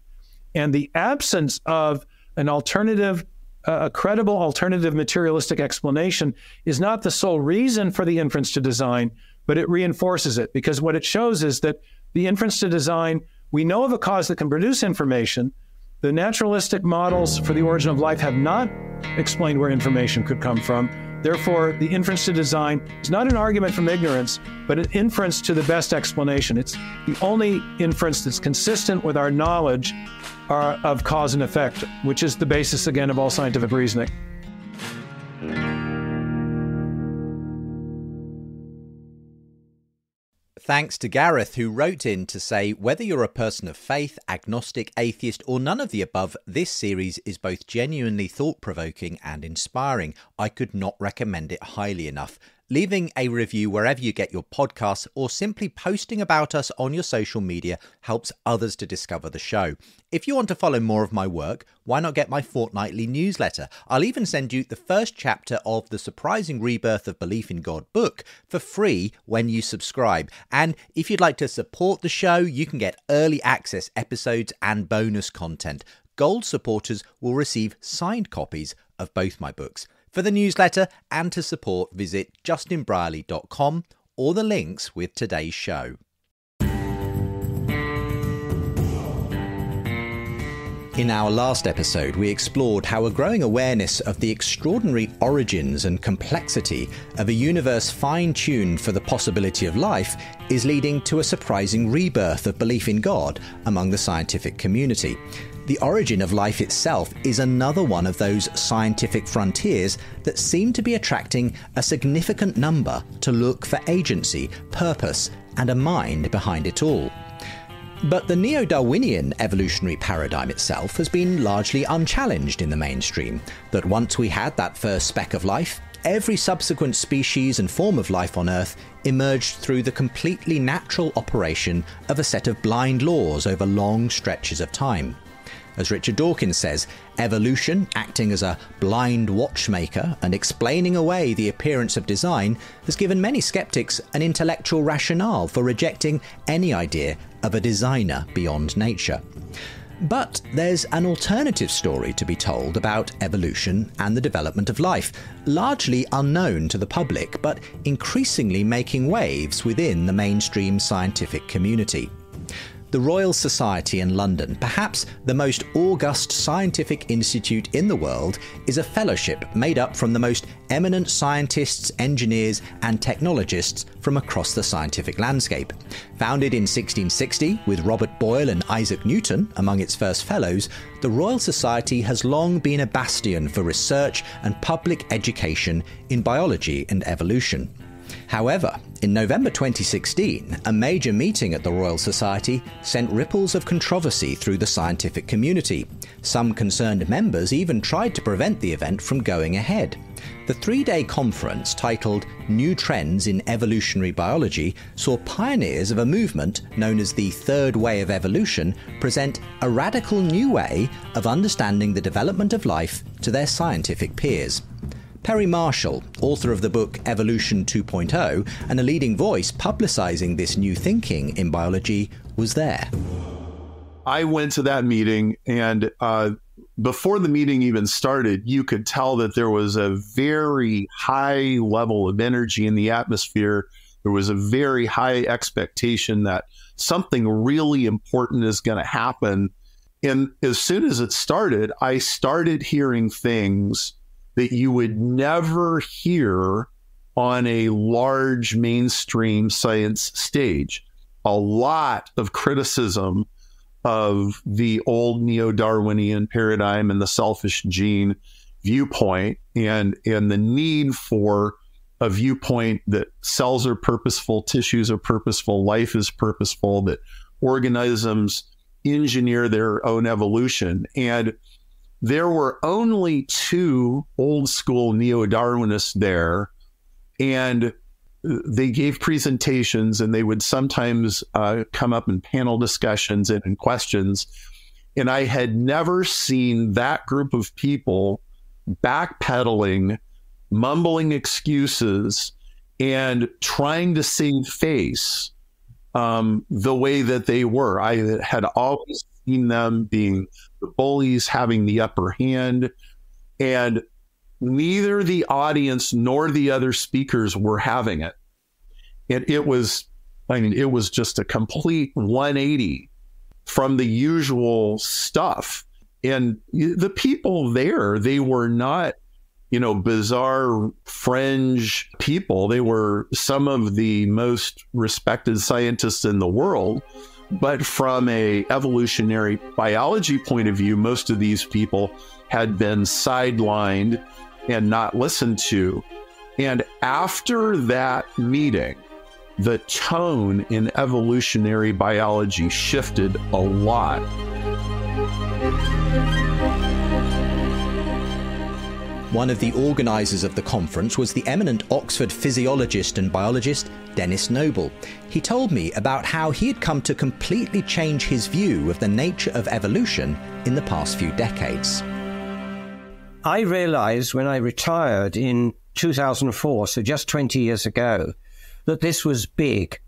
And the absence of an alternative a credible alternative materialistic explanation is not the sole reason for the inference to design, but it reinforces it, because what it shows is that the inference to design, we know of a cause that can produce information. The naturalistic models for the origin of life have not explained where information could come from. Therefore, the inference to design is not an argument from ignorance, but an inference to the best explanation. It's the only inference that's consistent with our knowledge of cause and effect, which is the basis, again, of all scientific reasoning. Thanks to Gareth, who wrote in to say, whether you're a person of faith, agnostic, atheist, or none of the above, this series is both genuinely thought-provoking and inspiring. I could not recommend it highly enough. Leaving a review wherever you get your podcasts or simply posting about us on your social media helps others to discover the show. If you want to follow more of my work, why not get my fortnightly newsletter? I'll even send you the first chapter of The Surprising Rebirth of Belief in God book for free when you subscribe. And if you'd like to support the show, you can get early access episodes and bonus content. Gold supporters will receive signed copies of both my books. For the newsletter and to support, visit justinbrierley.com or the links with today's show. In our last episode, we explored how a growing awareness of the extraordinary origins and complexity of a universe fine-tuned for the possibility of life is leading to a surprising rebirth of belief in God among the scientific community. The origin of life itself is another one of those scientific frontiers that seem to be attracting a significant number to look for agency, purpose, and a mind behind it all. But the neo-Darwinian evolutionary paradigm itself has been largely unchallenged in the mainstream, that once we had that first speck of life, every subsequent species and form of life on Earth emerged through the completely natural operation of a set of blind laws over long stretches of time. As Richard Dawkins says, evolution, acting as a blind watchmaker and explaining away the appearance of design, has given many skeptics an intellectual rationale for rejecting any idea of a designer beyond nature. But there's an alternative story to be told about evolution and the development of life, largely unknown to the public, but increasingly making waves within the mainstream scientific community. The Royal Society in London, perhaps the most august scientific institute in the world, is a fellowship made up from the most eminent scientists, engineers, and technologists from across the scientific landscape. Founded in 1660 with Robert Boyle and Isaac Newton among its first fellows, the Royal Society has long been a bastion for research and public education in biology and evolution. However, In November 2016, a major meeting at the Royal Society sent ripples of controversy through the scientific community. Some concerned members even tried to prevent the event from going ahead. The three-day conference, titled New Trends in Evolutionary Biology, saw pioneers of a movement known as the Third Way of Evolution present a radical new way of understanding the development of life to their scientific peers. Perry Marshall, author of the book Evolution 2.0 and a leading voice publicizing this new thinking in biology, was there. I went to that meeting, and before the meeting even started, you could tell that there was a very high level of energy in the atmosphere. There was a very high expectation that something really important is going to happen. And as soon as it started, I started hearing things that you would never hear on a large mainstream science stage. A lot of criticism of the old neo-Darwinian paradigm and the selfish gene viewpoint, and the need for a viewpoint that cells are purposeful, tissues are purposeful, life is purposeful, that organisms engineer their own evolution. And there were only two old school neo-Darwinists there, and they gave presentations, and they would sometimes come up in panel discussions and in questions. And I had never seen that group of people backpedaling, mumbling excuses, and trying to save face the way that they were. I had always seen them being the bullies, having the upper hand, and neither the audience nor the other speakers were having it. And it was, I mean, it was just a complete 180 from the usual stuff. And the people there, they were not, you know, bizarre fringe people. They were some of the most respected scientists in the world. But from an evolutionary biology point of view, most of these people had been sidelined and not listened to. And after that meeting, the tone in evolutionary biology shifted a lot. One of the organisers of the conference was the eminent Oxford physiologist and biologist Denis Noble. He told me about how he had come to completely change his view of the nature of evolution in the past few decades. I realised when I retired in 2004, so just 20 years ago, that this was big.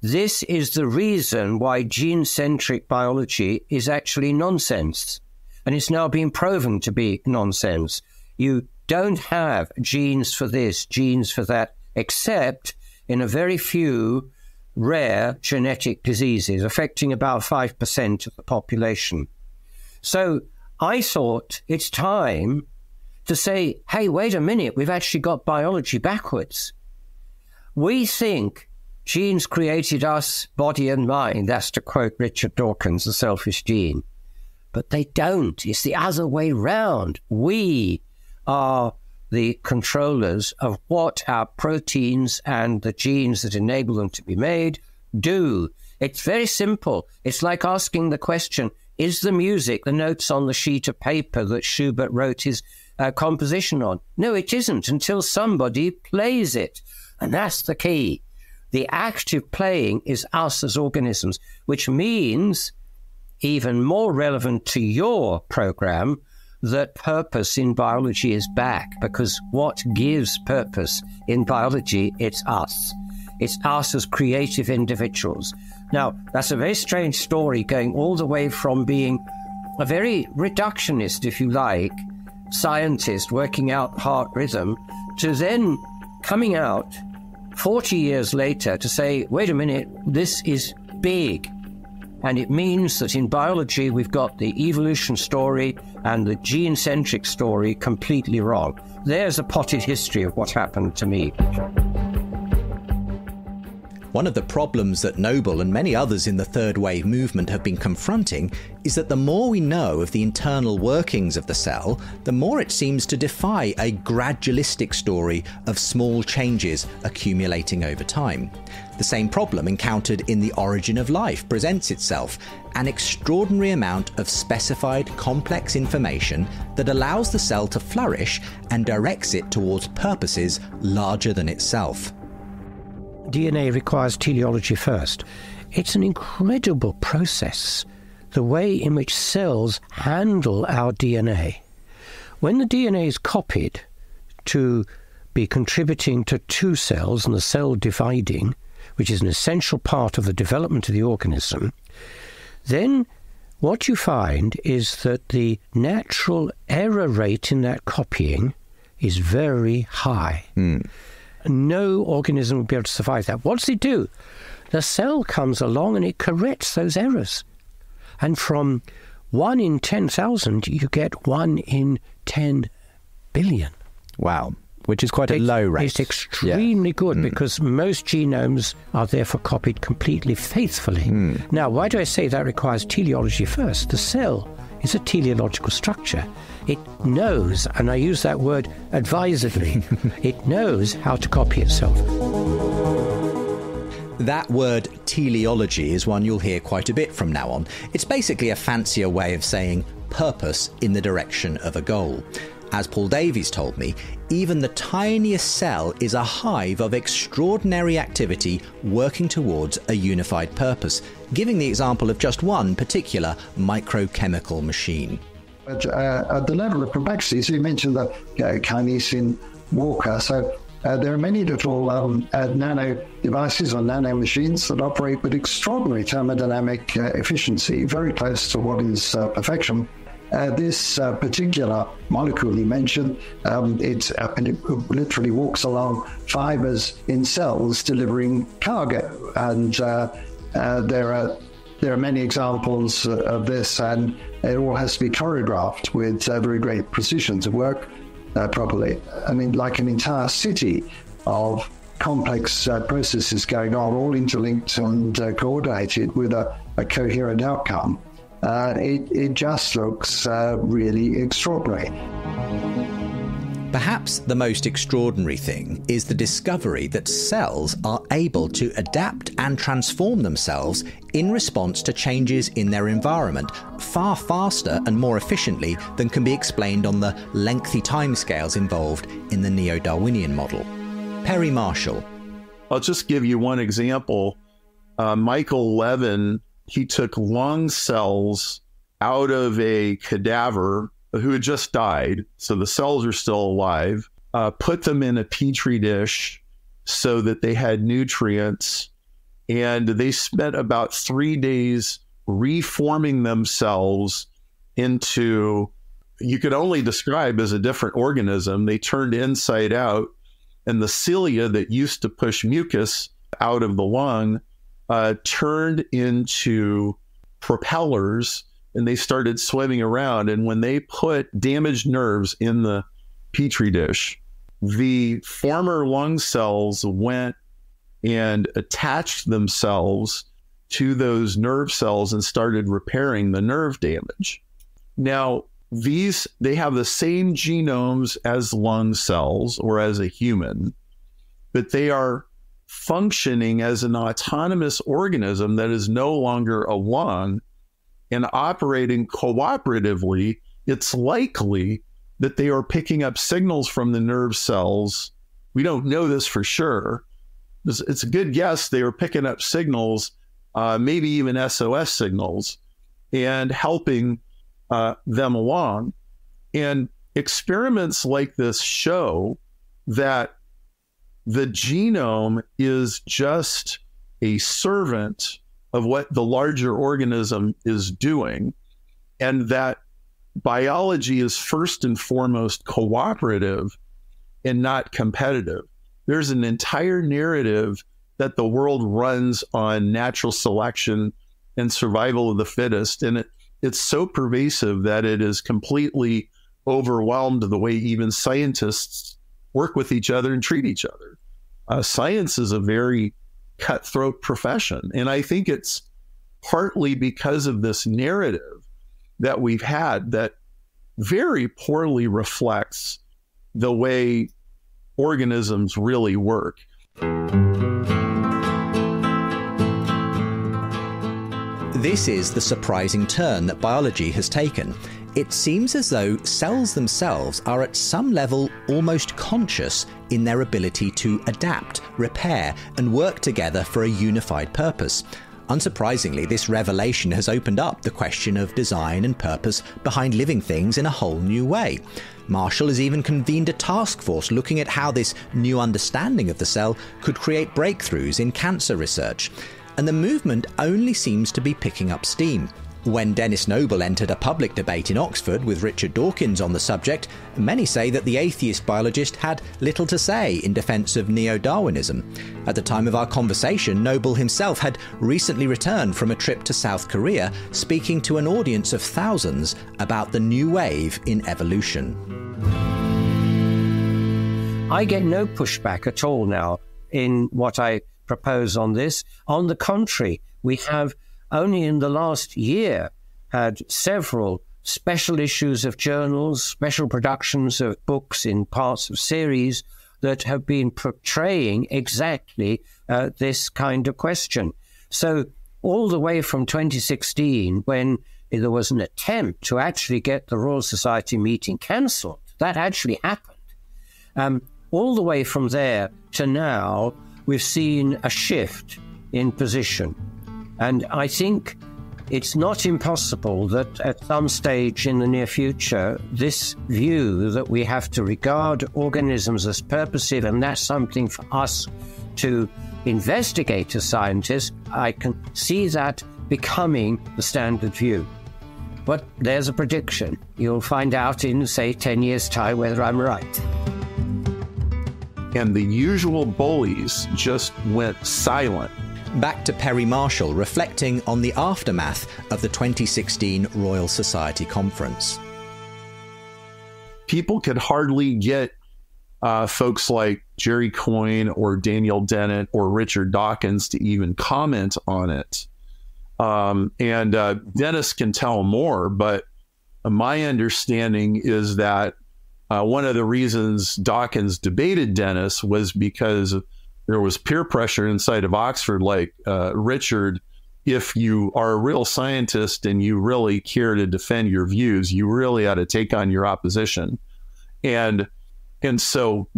This is the reason why gene-centric biology is actually nonsense, and it's now been proven to be nonsense. You don't have genes for this, genes for that, except in a very few rare genetic diseases affecting about 5% of the population. So I thought it's time to say, hey, wait a minute, we've actually got biology backwards. We think genes created us, body and mind. That's to quote Richard Dawkins, The Selfish Gene. But they don't. It's the other way round. We are the controllers of what our proteins and the genes that enable them to be made do. It's very simple. It's like asking the question, is the music the notes on the sheet of paper that Schubert wrote his composition on? No, it isn't, until somebody plays it. And that's the key. The active playing is us as organisms, which means, even more relevant to your program, that purpose in biology is back, because what gives purpose in biology, it's us. It's us as creative individuals. Now, that's a very strange story, going all the way from being a very reductionist, if you like, scientist working out heart rhythm, to then coming out 40 years later to say, wait a minute, this is big. And it means that in biology, we've got the evolution story and the gene-centric story completely wrong. There's a potted history of what happened to me. One of the problems that Noble and many others in the third wave movement have been confronting is that the more we know of the internal workings of the cell, the more it seems to defy a gradualistic story of small changes accumulating over time. The same problem encountered in The Origin of Life presents itself, an extraordinary amount of specified, complex information that allows the cell to flourish and directs it towards purposes larger than itself. DNA requires teleology first. It's an incredible process, the way in which cells handle our DNA. When the DNA is copied to be contributing to two cells and the cell dividing, which is an essential part of the development of the organism, then what you find is that the natural error rate in that copying is very high. Mm. No organism would be able to survive that. What does it do? The cell comes along and it corrects those errors. And from 1 in 10,000, you get 1 in 10 billion. Wow. Which is quite a low rate. It's extremely good because most genomes are therefore copied completely faithfully. Mm. Now, why do I say that requires teleology first? The cell is a teleological structure. It knows, and I use that word advisedly, it knows how to copy itself. That word teleology is one you'll hear quite a bit from now on. It's basically a fancier way of saying purpose in the direction of a goal. As Paul Davies told me, even the tiniest cell is a hive of extraordinary activity working towards a unified purpose, giving the example of just one particular microchemical machine. At the level of complexity, so you mentioned the kinesin walker, so there are many little nano devices or nano machines that operate with extraordinary thermodynamic efficiency, very close to what is perfection. This particular molecule you mentioned, it literally walks along fibers in cells delivering cargo. And there are many examples of this, and it all has to be choreographed with very great precision to work properly. I mean, like an entire city of complex processes going on, all interlinked and coordinated with a coherent outcome. It just looks really extraordinary. Perhaps the most extraordinary thing is the discovery that cells are able to adapt and transform themselves in response to changes in their environment far faster and more efficiently than can be explained on the lengthy timescales involved in the neo-Darwinian model. Perry Marshall. I'll just give you one example. Michael Levin, he took lung cells out of a cadaver who had just died, so the cells are still alive, put them in a petri dish so that they had nutrients, and they spent about 3 days reforming themselves into, you could only describe as a different organism. They turned inside out, and the cilia that used to push mucus out of the lung turned into propellers, and they started swimming around. And when they put damaged nerves in the petri dish, the former lung cells went and attached themselves to those nerve cells and started repairing the nerve damage. Now, they have the same genomes as lung cells or as a human, but they are functioning as an autonomous organism that is no longer a lung and operating cooperatively. It's likely that they are picking up signals from the nerve cells. We don't know this for sure. It's a good guess they are picking up signals, maybe even SOS signals, and helping them along. And experiments like this show that the genome is just a servant of what the larger organism is doing, and that biology is first and foremost cooperative and not competitive. There's an entire narrative that the world runs on natural selection and survival of the fittest, and it's so pervasive that it is completely overwhelmed the way even scientists work with each other and treat each other. Science is a very cutthroat profession. And I think it's partly because of this narrative that we've had that very poorly reflects the way organisms really work. This is the surprising turn that biology has taken. It seems as though cells themselves are at some level almost conscious in their ability to adapt, repair, and work together for a unified purpose. Unsurprisingly, this revelation has opened up the question of design and purpose behind living things in a whole new way. Marshall has even convened a task force looking at how this new understanding of the cell could create breakthroughs in cancer research. And the movement only seems to be picking up steam. When Denis Noble entered a public debate in Oxford with Richard Dawkins on the subject, many say that the atheist biologist had little to say in defence of neo-Darwinism. At the time of our conversation, Noble himself had recently returned from a trip to South Korea, speaking to an audience of thousands about the new wave in evolution. I get no pushback at all now in what I propose on this. On the contrary, we have only in the last year had several special issues of journals, special productions of books in parts of series that have been portraying exactly this kind of question. So all the way from 2016, when there was an attempt to actually get the Royal Society meeting cancelled, that actually happened. All the way from there to now, we've seen a shift in position. And I think it's not impossible that at some stage in the near future, this view that we have to regard organisms as purposive, and that's something for us to investigate as scientists, I can see that becoming the standard view. But there's a prediction. You'll find out in, say, 10 years' time whether I'm right. And the usual bullies just went silent. Back to Perry Marshall reflecting on the aftermath of the 2016 Royal Society conference. People could hardly get folks like Jerry Coyne or Daniel Dennett or Richard Dawkins to even comment on it. And Dennis can tell more, but my understanding is that one of the reasons Dawkins debated Dennis was because there was peer pressure inside of Oxford, like, Richard, if you are a real scientist and you really care to defend your views, you really ought to take on your opposition. And so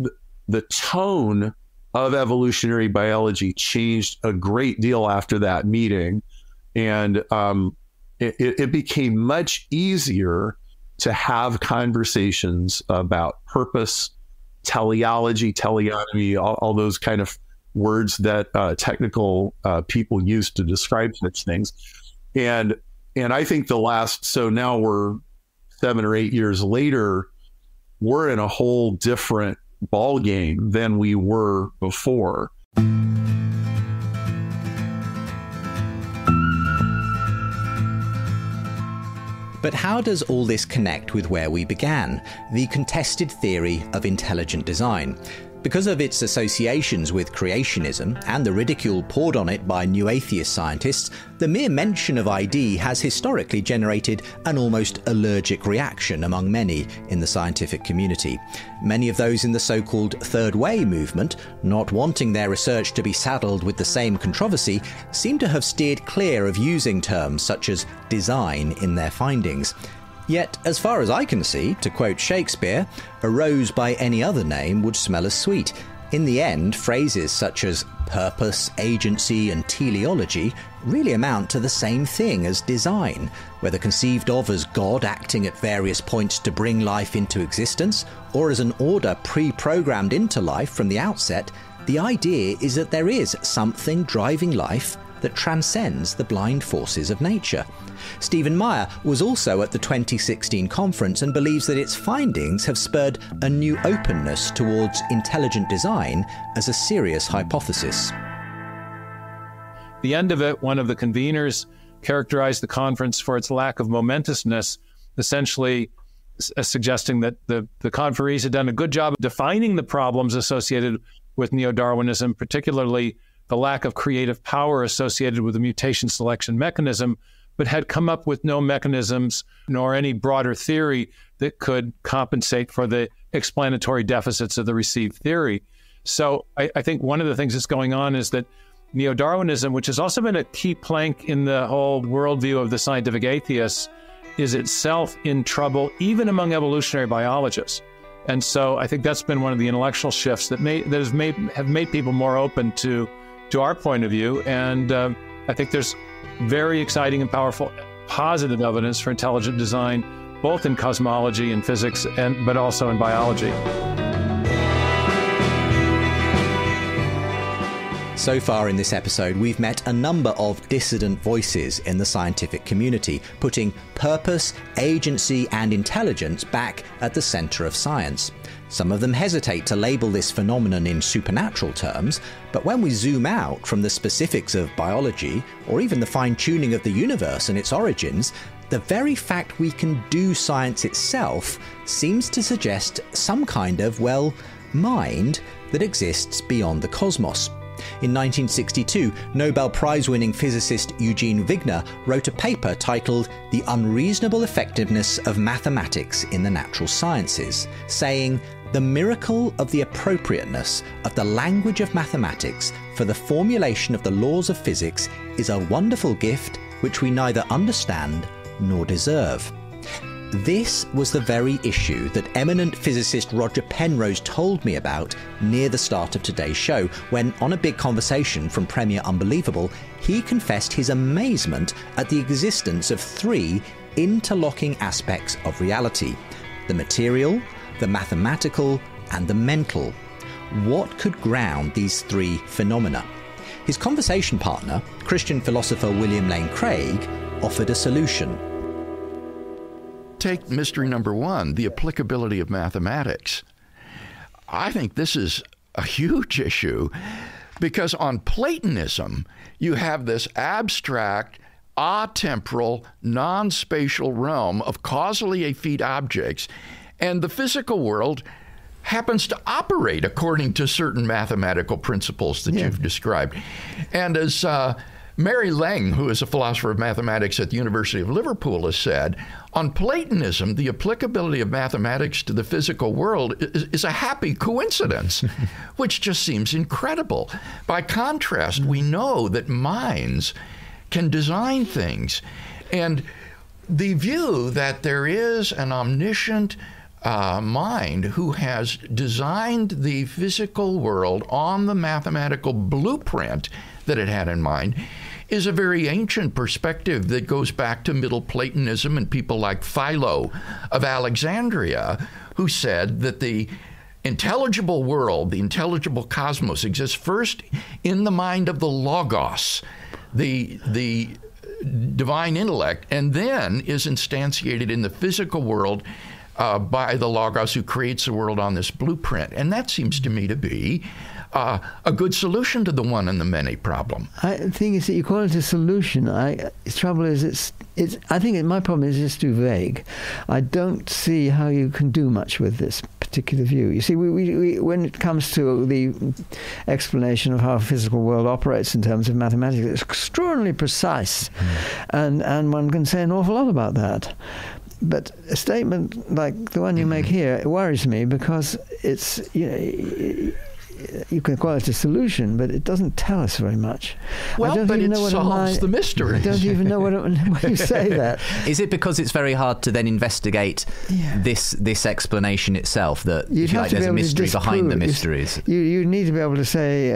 the tone of evolutionary biology changed a great deal after that meeting. And it became much easier to have conversations about purpose, teleology, teleonomy, all those kind of words that technical people use to describe such things. And I think so now we're 7 or 8 years later, we're in a whole different ball game than we were before. But how does all this connect with where we began, the contested theory of intelligent design? Because of its associations with creationism and the ridicule poured on it by new atheist scientists, the mere mention of ID has historically generated an almost allergic reaction among many in the scientific community. Many of those in the so-called Third Way movement, not wanting their research to be saddled with the same controversy, seem to have steered clear of using terms such as design in their findings. Yet, as far as I can see, to quote Shakespeare, a rose by any other name would smell as sweet. In the end, phrases such as purpose, agency, and teleology really amount to the same thing as design, whether conceived of as God acting at various points to bring life into existence, or as an order pre-programmed into life from the outset. The idea is that there is something driving life that transcends the blind forces of nature. Stephen Meyer was also at the 2016 conference and believes that its findings have spurred a new openness towards intelligent design as a serious hypothesis. At the end of it, one of the conveners characterized the conference for its lack of momentousness, essentially suggesting that the conferees had done a good job of defining the problems associated with neo-Darwinism, particularly the lack of creative power associated with the mutation selection mechanism, but had come up with no mechanisms nor any broader theory that could compensate for the explanatory deficits of the received theory. So I think one of the things that's going on is that neo-Darwinism, which has also been a key plank in the whole worldview of the scientific atheists, is itself in trouble, even among evolutionary biologists. And so I think that's been one of the intellectual shifts that have made people more open to our point of view. And I think there's very exciting and powerful positive evidence for intelligent design, both in cosmology and physics, but also in biology. So far in this episode, we've met a number of dissident voices in the scientific community, putting purpose, agency, and intelligence back at the center of science. Some of them hesitate to label this phenomenon in supernatural terms, but when we zoom out from the specifics of biology, or even the fine-tuning of the universe and its origins, the very fact we can do science itself seems to suggest some kind of, well, mind that exists beyond the cosmos. In 1962, Nobel Prize-winning physicist Eugene Wigner wrote a paper titled The Unreasonable Effectiveness of Mathematics in the Natural Sciences, saying, "The miracle of the appropriateness of the language of mathematics for the formulation of the laws of physics is a wonderful gift which we neither understand nor deserve." This was the very issue that eminent physicist Roger Penrose told me about near the start of today's show, when on a big conversation from Premier Unbelievable, he confessed his amazement at the existence of three interlocking aspects of reality: the material, the mathematical, and the mental. What could ground these three phenomena? His conversation partner, Christian philosopher William Lane Craig, offered a solution. Take mystery number one, the applicability of mathematics. I think this is a huge issue because on Platonism, you have this abstract, atemporal, non-spatial realm of causally effete objects, and the physical world happens to operate according to certain mathematical principles that you've described. And as Mary Lang, who is a philosopher of mathematics at the University of Liverpool, has said, on Platonism, the applicability of mathematics to the physical world is a happy coincidence, which just seems incredible. By contrast, we know that minds can design things. And the view that there is an omniscient mind who has designed the physical world on the mathematical blueprint that it had in mind is a very ancient perspective that goes back to Middle Platonism and people like Philo of Alexandria, who said that the intelligible world, the intelligible cosmos, exists first in the mind of the Logos, the divine intellect, and then is instantiated in the physical world by the Logos, who creates the world on this blueprint. And that seems to me to be a good solution to the one and the many problem. The thing is that you call it a solution. The trouble is, I think my problem is it's too vague. I don't see how you can do much with this particular view. You see, when it comes to the explanation of how a physical world operates in terms of mathematics, it's extraordinarily precise. And one can say an awful lot about that. But a statement like the one you make here, it worries me because it's, you know, you can call it a solution, but it doesn't tell us very much. Well, I don't but even it know what solves the mystery. I don't even know what you say that. Is it because it's very hard to then investigate this explanation itself, that you like, there's a mystery behind the mysteries? You need to be able to say,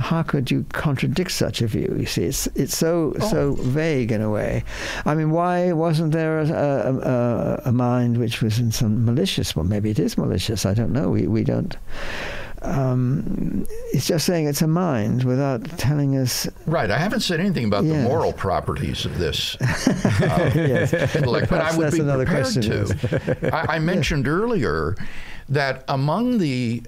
how could you contradict such a view? You see, it's so vague in a way. I mean, why wasn't there a mind which was in some malicious, well, maybe it is malicious, I don't know, we don't. It's just saying it's a mind without telling us. Right. I haven't said anything about the moral properties of this. But I would be prepared to. I mentioned earlier that among the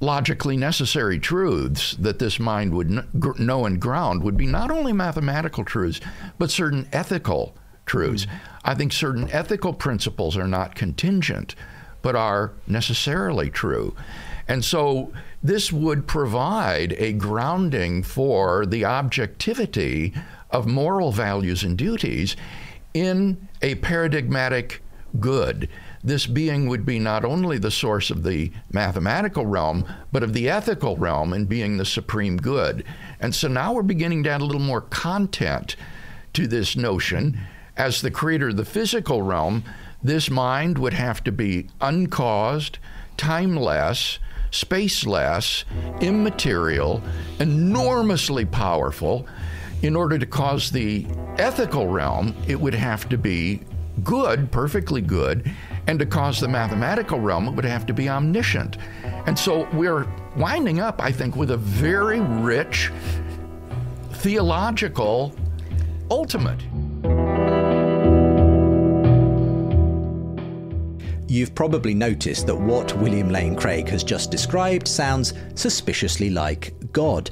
logically necessary truths that this mind would know and ground would be not only mathematical truths, but certain ethical truths. I think certain ethical principles are not contingent, but are necessarily true. And so this would provide a grounding for the objectivity of moral values and duties in a paradigmatic good. This being would be not only the source of the mathematical realm, but of the ethical realm in being the supreme good. And so now we're beginning to add a little more content to this notion. As the creator of the physical realm, this mind would have to be uncaused, timeless, spaceless, immaterial, enormously powerful. In order to cause the ethical realm, it would have to be good, perfectly good, and to cause the mathematical realm, it would have to be omniscient. And so we're winding up, I think, with a very rich theological ultimate. You've probably noticed that what William Lane Craig has just described sounds suspiciously like God.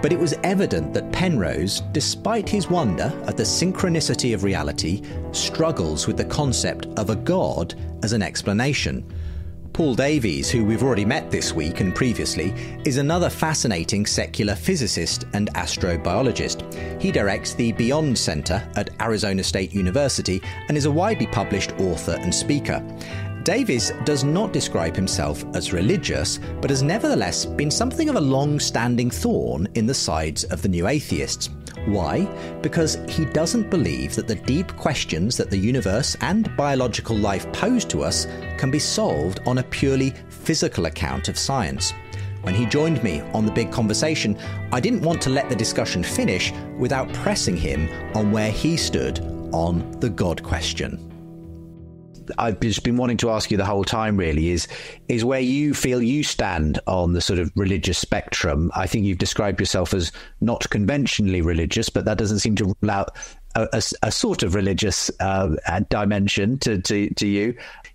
But it was evident that Penrose, despite his wonder at the synchronicity of reality, struggles with the concept of a God as an explanation. Paul Davies, who we've already met this week and previously, is another fascinating secular physicist and astrobiologist. He directs the Beyond Center at Arizona State University and is a widely published author and speaker. Davies does not describe himself as religious, but has nevertheless been something of a long-standing thorn in the sides of the new atheists. Why? Because he doesn't believe that the deep questions that the universe and biological life pose to us can be solved on a purely physical account of science. When he joined me on The Big Conversation, I didn't want to let the discussion finish without pressing him on where he stood on the God question. I've just been wanting to ask you the whole time, really, is where you feel you stand on the sort of religious spectrum. I think you've described yourself as not conventionally religious, but that doesn't seem to rule out a sort of religious dimension to you.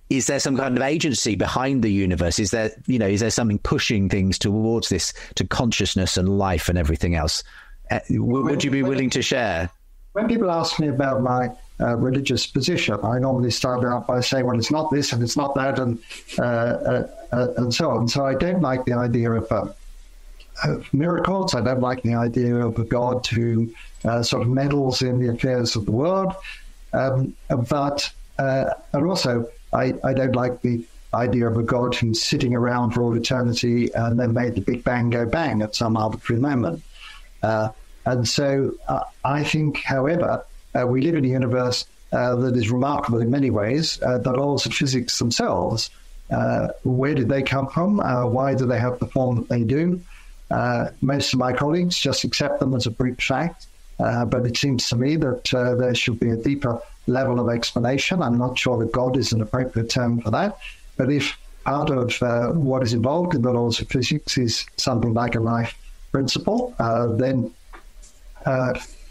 Is there some kind of agency behind the universe? Is there, you know, is there something pushing things towards this, to consciousness and life and everything else? Would you be willing to share? When people ask me about my religious position, I normally start out by saying, well, it's not this and it's not that, and so on. So I don't like the idea of miracles. I don't like the idea of a God who sort of meddles in the affairs of the world. And also, I don't like the idea of a God who's sitting around for all eternity and then made the Big Bang go bang at some arbitrary moment. And so I think, however, we live in a universe that is remarkable in many ways, the laws of physics themselves. Where did they come from? Why do they have the form that they do? Most of my colleagues just accept them as a brute fact, but it seems to me that there should be a deeper level of explanation. I'm not sure that God is an appropriate term for that, but if part of what is involved in the laws of physics is something like a life principle, then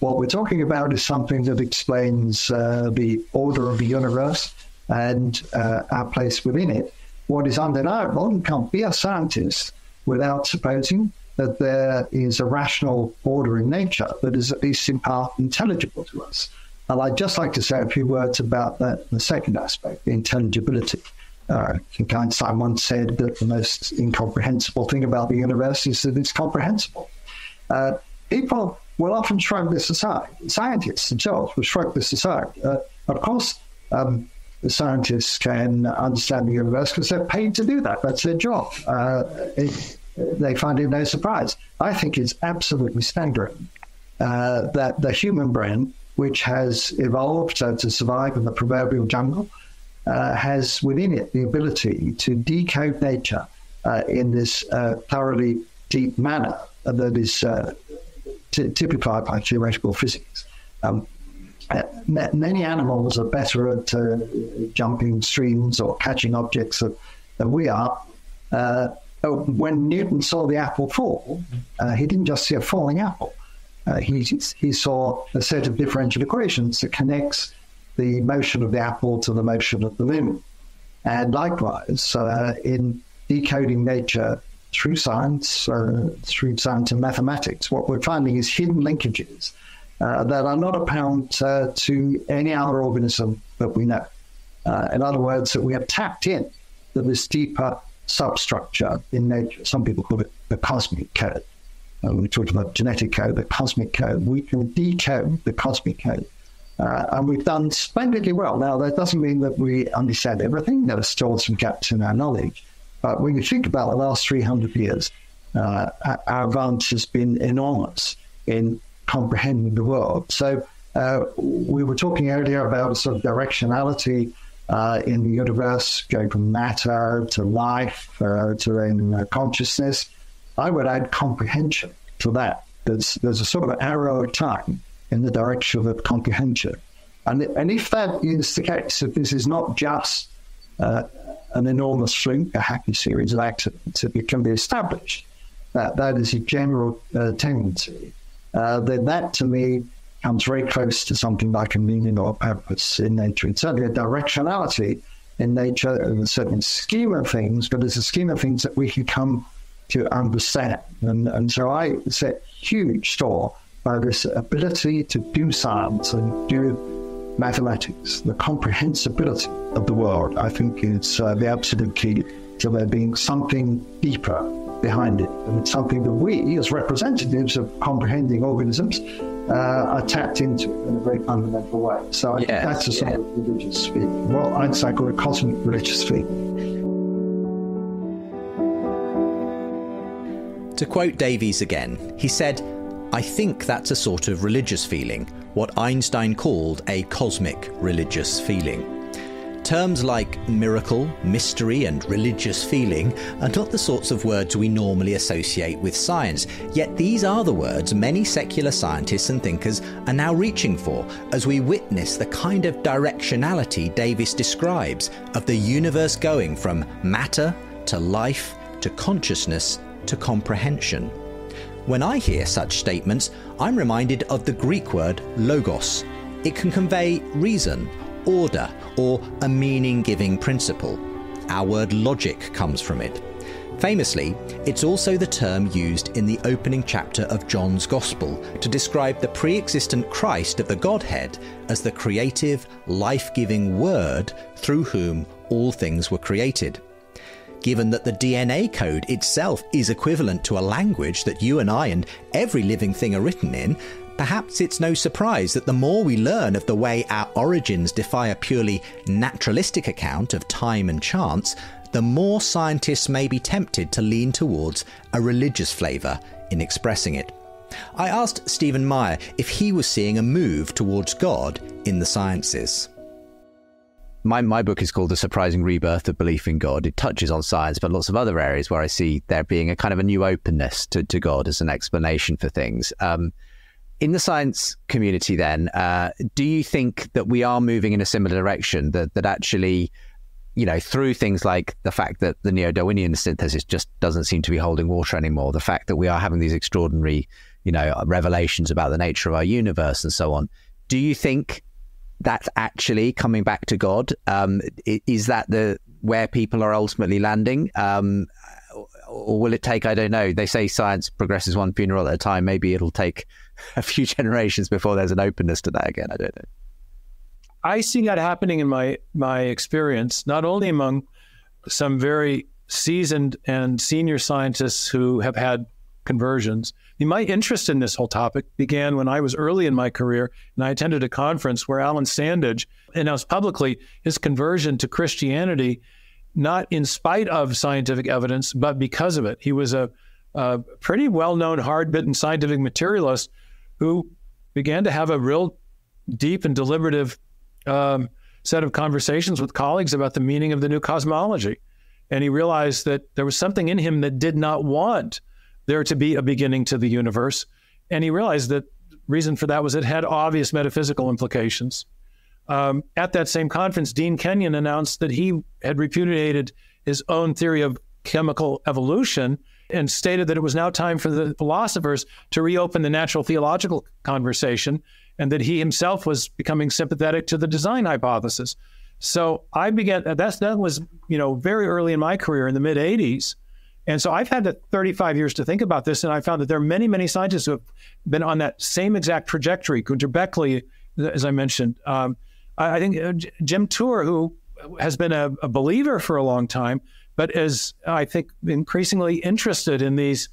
what we're talking about is something that explains the order of the universe and our place within it. What is undeniable, you can't be a scientist without supposing that there is a rational order in nature that is at least in part intelligible to us. And I'd just like to say a few words about that, the second aspect, the intelligibility. I think Einstein once said that the most incomprehensible thing about the universe is that it's comprehensible. People will often shrug this aside. Scientists themselves will shrug this aside. Of course, the scientists can understand the universe because they're paid to do that. That's their job. They find it no surprise. I think it's absolutely staggering that the human brain, which has evolved to survive in the proverbial jungle, has within it the ability to decode nature in this thoroughly deep manner that is typified by theoretical physics. Many animals are better at jumping streams or catching objects than we are. When Newton saw the apple fall, he didn't just see a falling apple. He saw a set of differential equations that connects the motion of the apple to the motion of the limb. And likewise, in decoding nature, through science, and mathematics, what we're finding is hidden linkages that are not apparent to any other organism that we know. In other words, that we have tapped in to this deeper substructure in nature. Some people call it the cosmic code. We talked about genetic code, the cosmic code. We can decode the cosmic code. And we've done splendidly well. Now, that doesn't mean that we understand everything. There are still some gaps in our knowledge. But when you think about the last 300 years, our advance has been enormous in comprehending the world. So we were talking earlier about sort of directionality in the universe, going from matter to life to consciousness. I would add comprehension to that. There's a sort of arrow of time in the direction of comprehension. And if that is the case, if this is not just an enormous fluke, a happy series of accidents, if it can be established that that is a general tendency, then that to me comes very close to something like a meaning or purpose in nature. It's certainly a directionality in nature and a certain scheme of things, but it's a scheme of things that we can come to understand. And so I set huge store by this ability to do science and do mathematics. The comprehensibility of the world, I think, is the absolute key to there being something deeper behind it. And it's something that we, as representatives of comprehending organisms, are tapped into in a very fundamental way. So I think that's a sort of religious speak. Well, I'd say a cosmic religious speak. To quote Davies again, he said, "I think that's a sort of religious feeling, what Einstein called a cosmic religious feeling." Terms like miracle, mystery and religious feeling are not the sorts of words we normally associate with science, yet these are the words many secular scientists and thinkers are now reaching for as we witness the kind of directionality Davies describes of the universe going from matter to life to consciousness to comprehension. When I hear such statements, I'm reminded of the Greek word logos. It can convey reason, order, or a meaning-giving principle. Our word logic comes from it. Famously, it's also the term used in the opening chapter of John's Gospel to describe the pre-existent Christ of the Godhead as the creative, life-giving Word through whom all things were created. Given that the DNA code itself is equivalent to a language that you and I and every living thing are written in, perhaps it's no surprise that the more we learn of the way our origins defy a purely naturalistic account of time and chance, the more scientists may be tempted to lean towards a religious flavour in expressing it. I asked Stephen Meyer if he was seeing a move towards God in the sciences. My book is called The Surprising Rebirth of Belief in God. It touches on science, but lots of other areas where I see there being a kind of a new openness to God as an explanation for things. In the science community then, do you think that we are moving in a similar direction, that actually, you know, through things like the fact that the neo-Darwinian synthesis just doesn't seem to be holding water anymore, the fact that we are having these extraordinary, you know, revelations about the nature of our universe and so on, do you think that's actually coming back to God? Is that where people are ultimately landing? Or will it take, I don't know, they say science progresses one funeral at a time. Maybe it'll take a few generations before there's an openness to that again. I don't know. I see that happening in my experience, not only among some very seasoned and senior scientists who have had conversions. My interest in this whole topic began when I was early in my career, and I attended a conference where Alan Sandage announced publicly his conversion to Christianity, not in spite of scientific evidence, but because of it. He was a pretty well-known, hard-bitten scientific materialist who began to have a real deep and deliberative set of conversations with colleagues about the meaning of the new cosmology. And he realized that there was something in him that did not want there to be a beginning to the universe. And he realized that the reason for that was it had obvious metaphysical implications. At that same conference, Dean Kenyon announced that he had repudiated his own theory of chemical evolution and stated that it was now time for the philosophers to reopen the natural theological conversation, and that he himself was becoming sympathetic to the design hypothesis. So I began, that was, you know, very early in my career in the mid 80s. And so I've had 35 years to think about this, and I found that there are many, many scientists who have been on that same exact trajectory. Gunter Beckley, as I mentioned, I think Jim Tour, who has been a believer for a long time, but is, I think, increasingly interested in these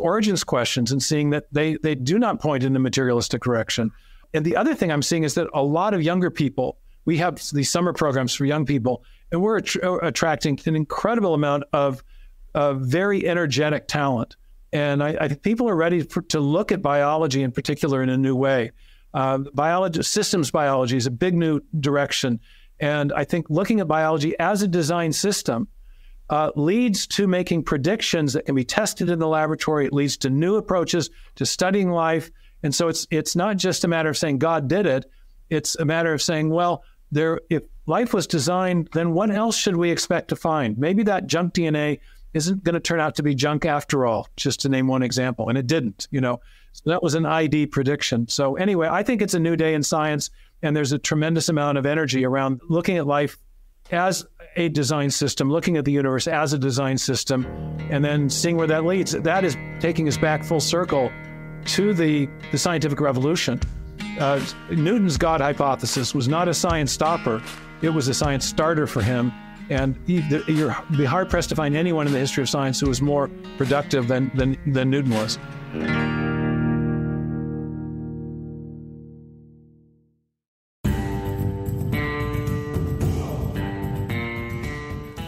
origins questions and seeing that they do not point in the materialistic direction. And the other thing I'm seeing is that a lot of younger people, we have these summer programs for young people, and we're attracting an incredible amount of very energetic talent. And I think people are ready to look at biology in particular in a new way. Systems biology is a big new direction. And I think looking at biology as a design system leads to making predictions that can be tested in the laboratory. It leads to new approaches to studying life. And so it's not just a matter of saying God did it. It's a matter of saying, well, if life was designed, then what else should we expect to find? Maybe that junk DNA isn't going to turn out to be junk after all, just to name one example. And it didn't, you know. So that was an ID prediction. So anyway, I think it's a new day in science, and there's a tremendous amount of energy around looking at life as a design system, looking at the universe as a design system, and then seeing where that leads. That is taking us back full circle to the scientific revolution. Newton's God hypothesis was not a science stopper. It was a science starter for him. And you'd be hard-pressed to find anyone in the history of science who was more productive than Newton was.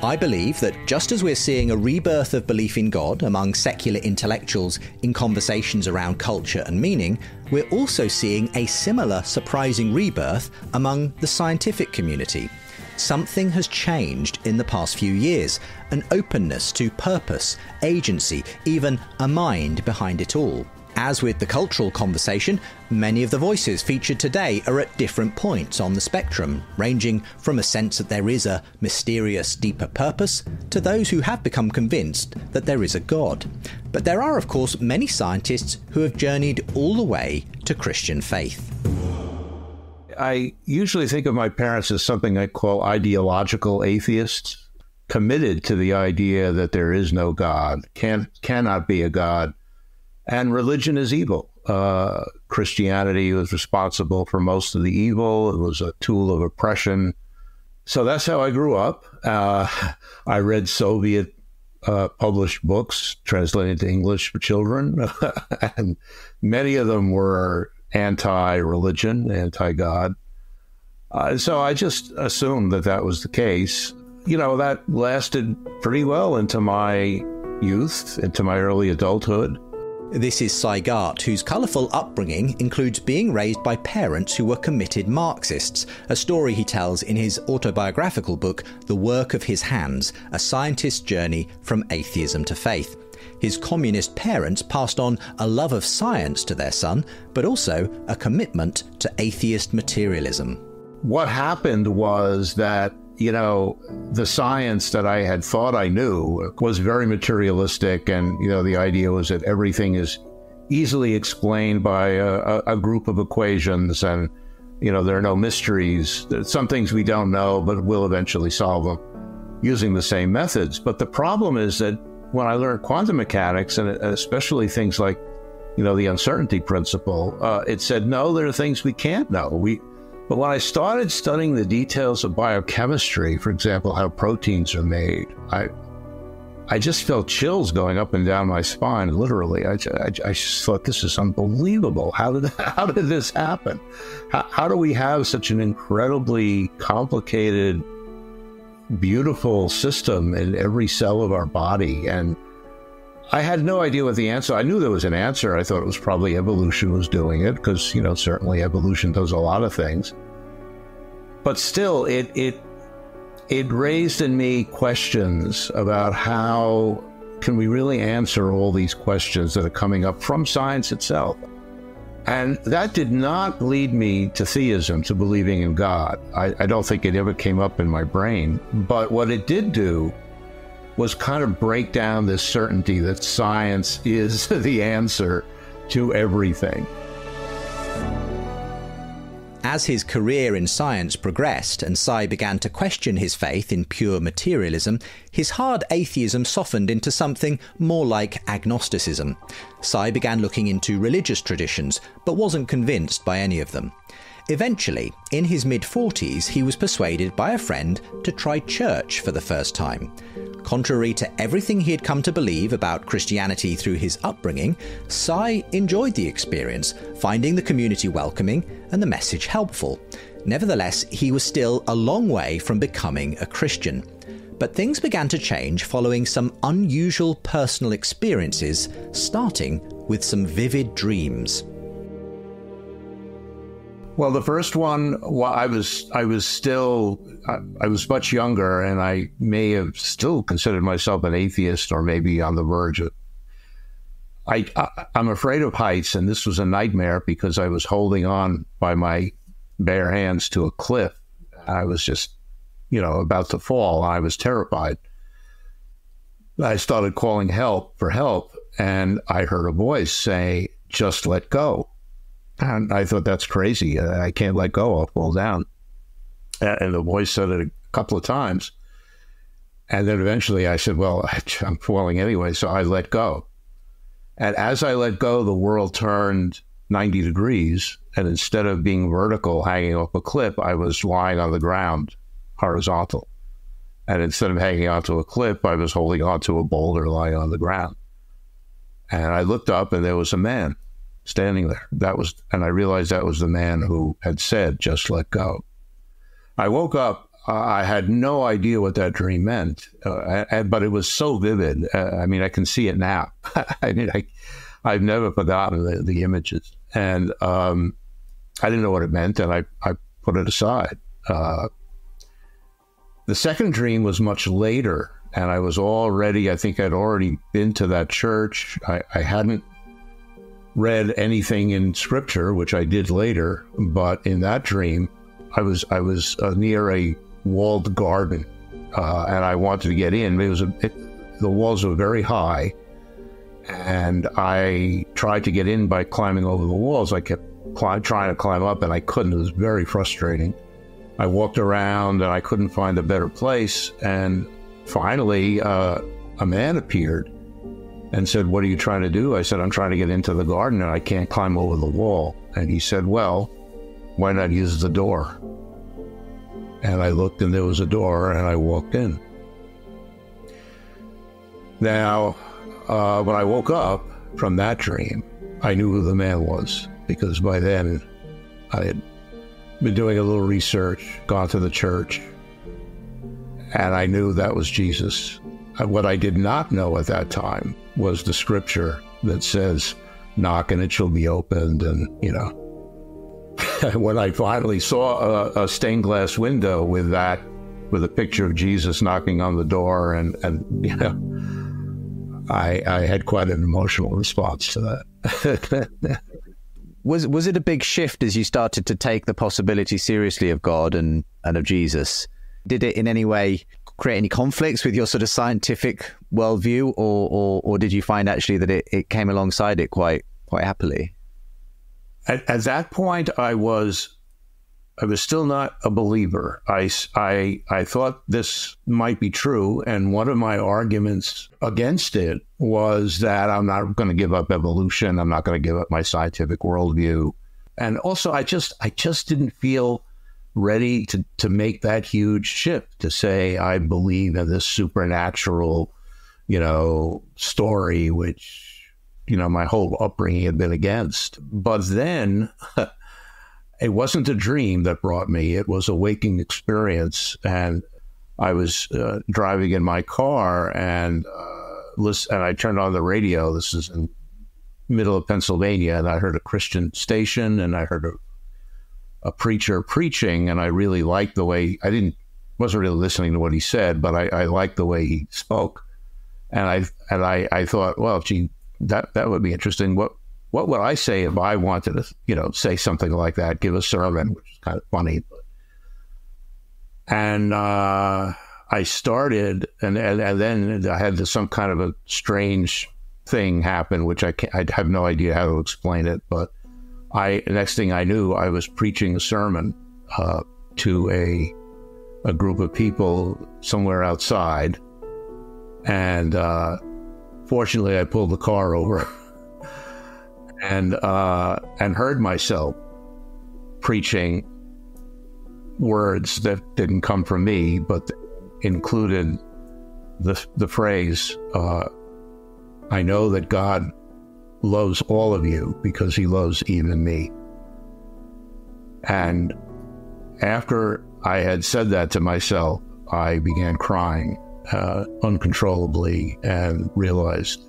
I believe that just as we're seeing a rebirth of belief in God among secular intellectuals in conversations around culture and meaning, we're also seeing a similar surprising rebirth among the scientific community. Something has changed in the past few years, an openness to purpose, agency, even a mind behind it all. As with the cultural conversation, many of the voices featured today are at different points on the spectrum, ranging from a sense that there is a mysterious, deeper purpose to those who have become convinced that there is a God. But there are, of course, many scientists who have journeyed all the way to Christian faith. I usually think of my parents as something I call ideological atheists, committed to the idea that there is no God, cannot be a God. And religion is evil. Christianity was responsible for most of the evil. It was a tool of oppression. So that's how I grew up. I read Soviet published books translated to English for children. And many of them were anti-religion, anti-God. So I just assumed that that was the case. You know, that lasted pretty well into my youth, into my early adulthood. This is Sy Garte, whose colourful upbringing includes being raised by parents who were committed Marxists, a story he tells in his autobiographical book, The Work of His Hands, A Scientist's Journey from Atheism to Faith. His communist parents passed on a love of science to their son, but also a commitment to atheist materialism. What happened was that, you know, the science that I had thought I knew was very materialistic. And, you know, the idea was that everything is easily explained by a group of equations and, you know, there are no mysteries. There's some things we don't know, but we'll eventually solve them using the same methods. But the problem is that when I learned quantum mechanics, and especially things like, you know, the uncertainty principle, it said, no, there are things we can't know. But when I started studying the details of biochemistry, for example, how proteins are made, I just felt chills going up and down my spine, literally. I just thought, this is unbelievable. How did this happen? How do we have such an incredibly complicated, beautiful system in every cell of our body? And I had no idea what the answer. I knew there was an answer. I thought it was probably evolution was doing it because, you know, certainly evolution does a lot of things. But still, it raised in me questions about how can we really answer all these questions that are coming up from science itself. And that did not lead me to theism, to believing in God. I don't think it ever came up in my brain. But what it did do was kind of break down this certainty that science is the answer to everything. As his career in science progressed and Sy began to question his faith in pure materialism, his hard atheism softened into something more like agnosticism. Sy began looking into religious traditions, but wasn't convinced by any of them. Eventually, in his mid-40s, he was persuaded by a friend to try church for the first time. Contrary to everything he had come to believe about Christianity through his upbringing, Sy enjoyed the experience, finding the community welcoming and the message helpful. Nevertheless, he was still a long way from becoming a Christian. But things began to change following some unusual personal experiences, starting with some vivid dreams. Well, the first one, well, I was much younger, and I may have still considered myself an atheist, or maybe on the verge of. I'm afraid of heights, and this was a nightmare because I was holding on by my bare hands to a cliff. I was just, you know, about to fall. I was terrified. I started calling for help, and I heard a voice say, "Just let go." And I thought, that's crazy. I can't let go. I'll fall down. And the voice said it a couple of times. And then eventually I said, well, I'm falling anyway, so I let go. And as I let go, the world turned 90 degrees. And instead of being vertical, hanging off a cliff, I was lying on the ground, horizontal. And instead of hanging onto a cliff, I was holding onto a boulder lying on the ground. And I looked up, and there was a man standing there. And I realized that was the man who had said, "Just let go." I woke up. I had no idea what that dream meant, but it was so vivid. I mean, I can see it now. I mean, I've never forgotten the images, and I didn't know what it meant, and I put it aside. The second dream was much later, and I was already, I think I'd already been to that church. I hadn't read anything in scripture, which I did later, but in that dream, I was near a walled garden, and I wanted to get in. The walls were very high, and I tried to get in by climbing over the walls. I kept trying to climb up, and I couldn't. It was very frustrating. I walked around, and I couldn't find a better place, and finally, a man appeared and said, "What are you trying to do?" I said, "I'm trying to get into the garden, and I can't climb over the wall." And he said, "Well, why not use the door?" And I looked, and there was a door, and I walked in. Now, when I woke up from that dream, I knew who the man was, because by then I had been doing a little research, gone to the church, and I knew that was Jesus. And what I did not know at that time was the scripture that says, "Knock and it shall be opened," and, you know. When I finally saw a stained glass window with a picture of Jesus knocking on the door, and you know, I had quite an emotional response to that. Was it a big shift as you started to take the possibility seriously of God and of Jesus? Did it in any way create any conflicts with your sort of scientific worldview, or did you find actually that it came alongside it quite happily? At that point, I was still not a believer. I thought this might be true, and one of my arguments against it was that I'm not going to give up evolution. I'm not going to give up my scientific worldview, and also I just didn't feel ready to make that huge shift to say, I believe in this supernatural, you know, story, which, you know, my whole upbringing had been against. But then it wasn't a dream that brought me. It was a waking experience. And I was driving in my car and I turned on the radio. This is in middle of Pennsylvania. And I heard a Christian station, and I heard a preacher preaching, and I really liked the way wasn't really listening to what he said, but I liked the way he spoke, and I thought, well, gee, that would be interesting. What would I say if I wanted to, you know, say something like that, give a sermon, which is kind of funny. And I started, and then I had some kind of a strange thing happen, which I have no idea how to explain it, but. Next thing I knew, I was preaching a sermon to a group of people somewhere outside, and fortunately, I pulled the car over and heard myself preaching words that didn't come from me, but included the phrase, I know that God loves all of you because he loves even me. And after I had said that to myself, I began crying uncontrollably and realized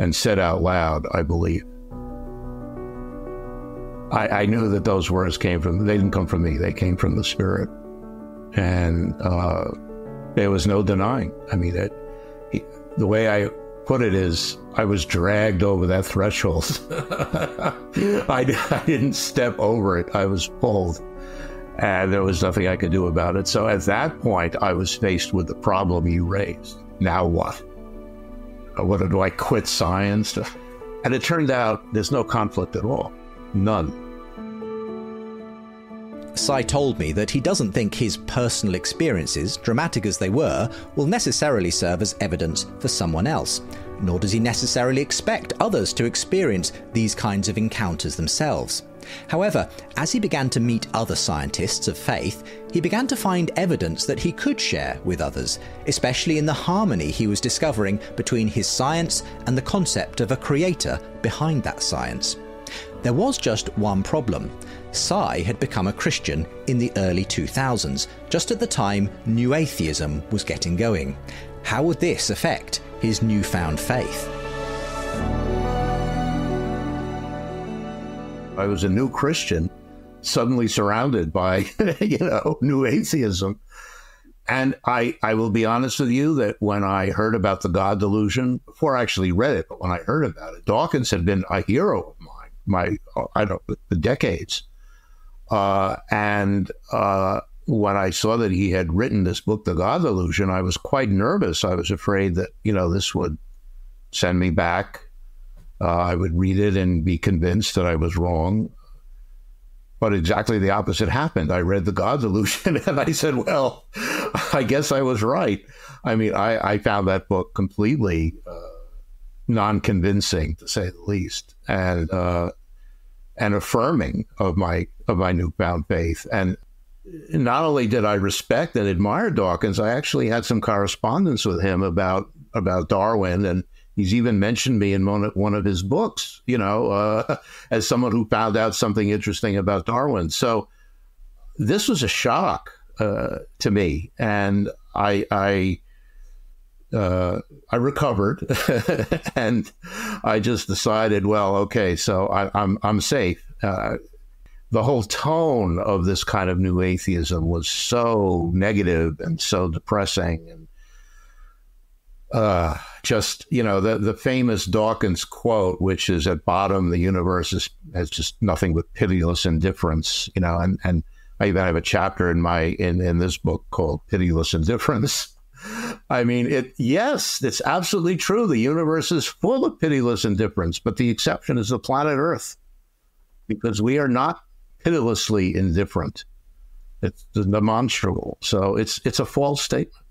and said out loud, I believe. I knew that those words came from, they didn't come from me, they came from the Spirit. And there was no denying. I mean, the way I put it is, I was dragged over that threshold. I didn't step over it, I was pulled. And there was nothing I could do about it. So at that point, I was faced with the problem you raised. Now what? What do I quit science? And it turned out there's no conflict at all. None. Sy told me that he doesn't think his personal experiences, dramatic as they were, will necessarily serve as evidence for someone else, nor does he necessarily expect others to experience these kinds of encounters themselves. However, as he began to meet other scientists of faith, he began to find evidence that he could share with others, especially in the harmony he was discovering between his science and the concept of a creator behind that science. There was just one problem. Sy had become a Christian in the early 2000s, just at the time new atheism was getting going. How would this affect his newfound faith? I was a new Christian, suddenly surrounded by, new atheism. And I will be honest with you that when I heard about the God delusion, before I actually read it, but when I heard about it, Dawkins had been a hero of mine. The decades. When I saw that he had written this book, The God Delusion, I was quite nervous. I was afraid that, this would send me back. I would read it and be convinced that I was wrong. But exactly the opposite happened. I read The God Delusion and I said, well, I guess I was right. I mean, I found that book completely non-convincing, to say the least, and affirming of my newfound faith. And not only did I respect and admire Dawkins, I actually had some correspondence with him about Darwin, and he's even mentioned me in one of his books, as someone who found out something interesting about Darwin. So this was a shock to me, and I recovered and I just decided, well, okay, so I'm safe. The whole tone of this kind of new atheism was so negative and so depressing. And the famous Dawkins quote, which is at bottom, the universe has just nothing but pitiless indifference, and I even have a chapter in in this book called Pitiless Indifference. I mean, yes, it's absolutely true. The universe is full of pitiless indifference, but the exception is the planet Earth, because we are not pitilessly indifferent. It's demonstrable. So it's a false statement.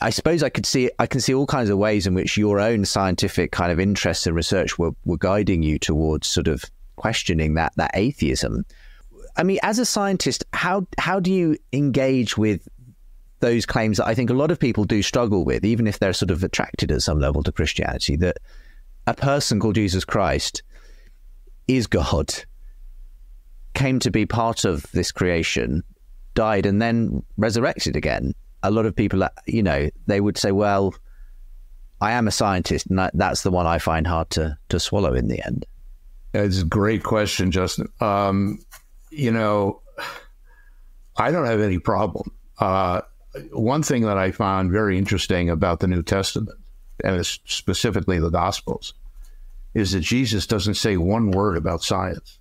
I suppose I can see all kinds of ways in which your own scientific kind of interests and research were guiding you towards sort of questioning that atheism. I mean, as a scientist, how do you engage with those claims that I think a lot of people do struggle with, even if they're sort of attracted at some level to Christianity, that a person called Jesus Christ is God, came to be part of this creation, died and then resurrected again? A lot of people, they would say, well, I am a scientist, and that's the one I find hard to swallow in the end. It's a great question, Justin. I don't have any problem. One thing that I found very interesting about the New Testament, and specifically the Gospels, is that Jesus doesn't say one word about science.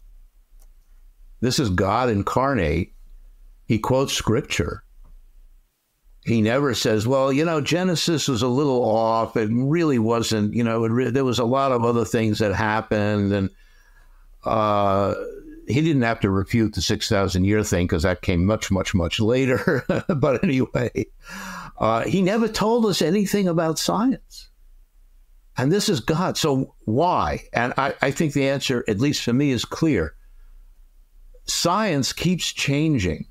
This is God incarnate. He quotes Scripture. He never says, well, Genesis was a little off. It really wasn't, there was a lot of other things that happened. And he didn't have to refute the 6,000-year thing because that came much, much, much later. But anyway, he never told us anything about science. And this is God. So why? And I think the answer, at least for me, is clear. science keeps changing.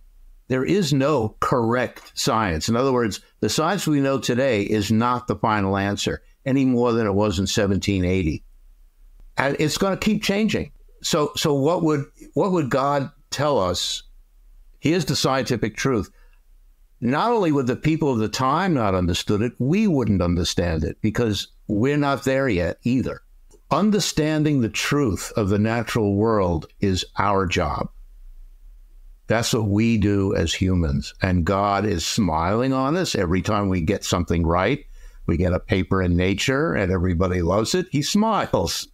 There is no correct science. In other words, the science we know today is not the final answer any more than it was in 1780. And it's going to keep changing. So what would God tell us? Here's the scientific truth. Not only would the people of the time not understood it, we wouldn't understand it because we're not there yet either. Understanding the truth of the natural world is our job. That's what we do as humans. And God is smiling on us every time we get something right. We get a paper in Nature and everybody loves it. He smiles.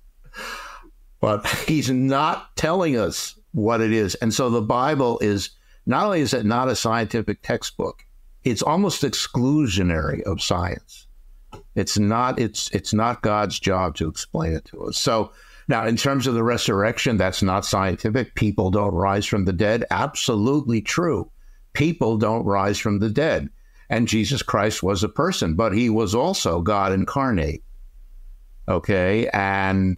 But he's not telling us what it is. And so the Bible is, not only is it not a scientific textbook, it's almost exclusionary of science. It's not God's job to explain it to us. So now in terms of the resurrection, that's not scientific. People don't rise from the dead. Absolutely true. People don't rise from the dead. And Jesus Christ was a person, but he was also God incarnate. Okay? And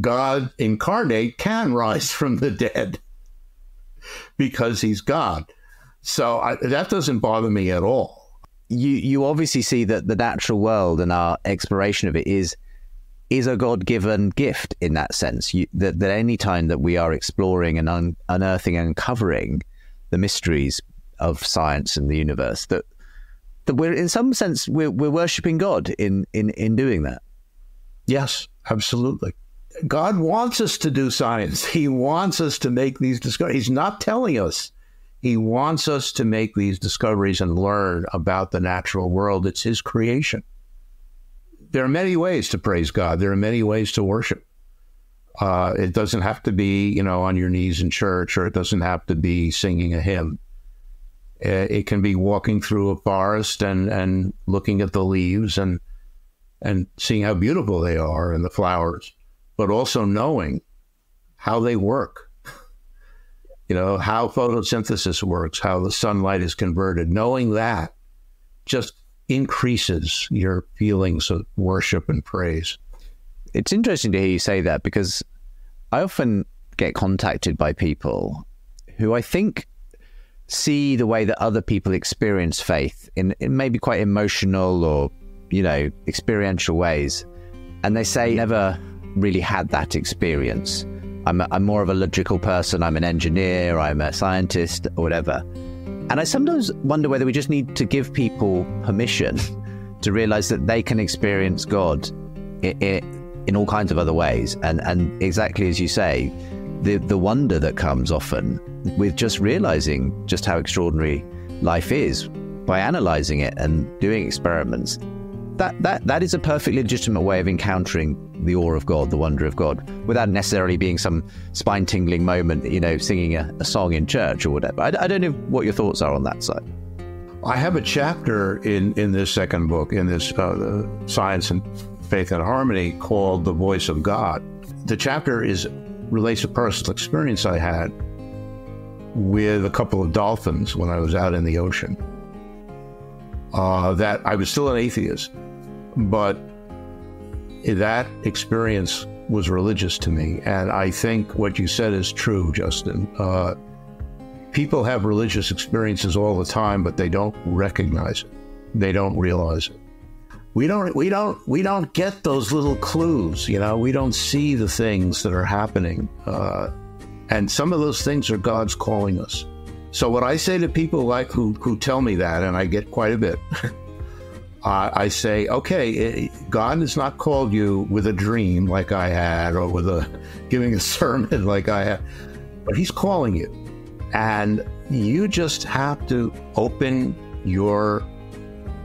God incarnate can rise from the dead because he's God. So that doesn't bother me at all. You obviously see that the natural world and our exploration of it is a God-given gift in that sense. That any time that we are exploring and unearthing and uncovering the mysteries of science and the universe, that we're in some sense we're worshiping God in doing that. Yes, absolutely. God wants us to do science. He wants us to make these discoveries. He's not telling us. He wants us to make these discoveries and learn about the natural world. It's his creation. There are many ways to praise God. There are many ways to worship. It doesn't have to be, on your knees in church, or it doesn't have to be singing a hymn. It can be walking through a forest and looking at the leaves and seeing how beautiful they are and the flowers, but also knowing how they work, how photosynthesis works, how the sunlight is converted. Knowing that just increases your feelings of worship and praise. It's interesting to hear you say that, because I often get contacted by people who I think see the way that other people experience faith in maybe quite emotional or, experiential ways. And they say, never really had that experience. I'm more of a logical person. I'm an engineer, I'm a scientist or whatever. And I sometimes wonder whether we just need to give people permission to realize that they can experience God in all kinds of other ways. And exactly as you say, the wonder that comes often with just realizing just how extraordinary life is by analyzing it and doing experiments. That is a perfectly legitimate way of encountering the awe of God, the wonder of God, without necessarily being some spine-tingling moment, singing a song in church or whatever. I don't know what your thoughts are on that side. I have a chapter in this second book, in this Science and Faith and Harmony, called The Voice of God. The chapter relates a personal experience I had with a couple of dolphins when I was out in the ocean. That I was still an atheist, but that experience was religious to me. And I think what you said is true, Justin. People have religious experiences all the time, but they don't recognize it. They don't realize it. We don't get those little clues, we don't see the things that are happening. And some of those things are God's calling us. So what I say to people who tell me that, and I get quite a bit, I say, okay, God has not called you with a dream like I had, or with giving a sermon like I had, but he's calling you. And you just have to open your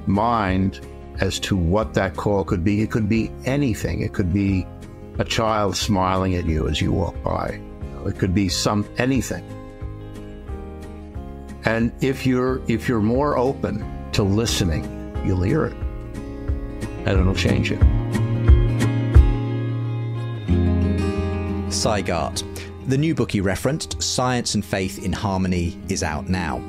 mind as to what that call could be. It could be anything. It could be a child smiling at you as you walk by. It could be anything. And if you're more open to listening, you'll hear it, and it'll change it. Sy Garte. The new book you referenced, Science and Faith in Harmony, is out now.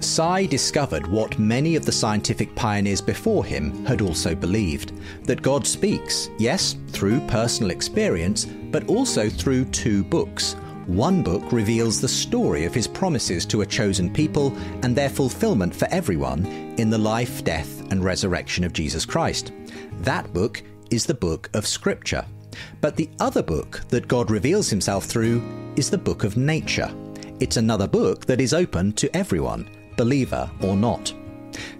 Sy discovered what many of the scientific pioneers before him had also believed, that God speaks, yes, through personal experience, but also through two books, One book reveals the story of his promises to a chosen people and their fulfillment for everyone in the life, death, and resurrection of Jesus Christ. That book is the book of Scripture. But the other book that God reveals himself through is the book of nature. It's another book that is open to everyone, believer or not.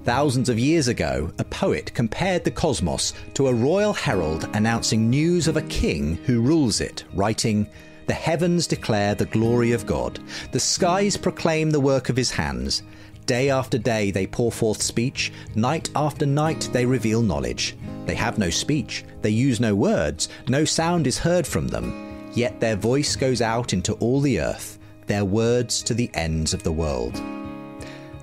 Thousands of years ago, a poet compared the cosmos to a royal herald announcing news of a king who rules it, writing, "The heavens declare the glory of God. The skies proclaim the work of his hands. Day after day they pour forth speech. Night after night they reveal knowledge. They have no speech. They use no words. No sound is heard from them. Yet their voice goes out into all the earth, their words to the ends of the world."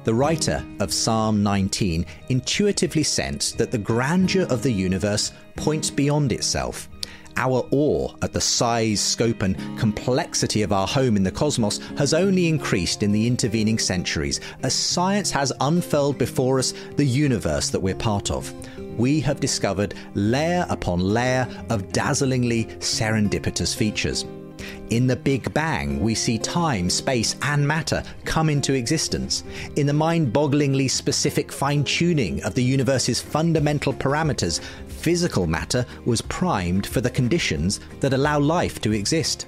The writer of Psalm 19 intuitively sensed that the grandeur of the universe points beyond itself. Our awe at the size, scope and complexity of our home in the cosmos has only increased in the intervening centuries as science has unfurled before us the universe that we're part of. We have discovered layer upon layer of dazzlingly serendipitous features. In the Big Bang, we see time, space and matter come into existence. In the mind-bogglingly specific fine-tuning of the universe's fundamental parameters, physical matter was primed for the conditions that allow life to exist.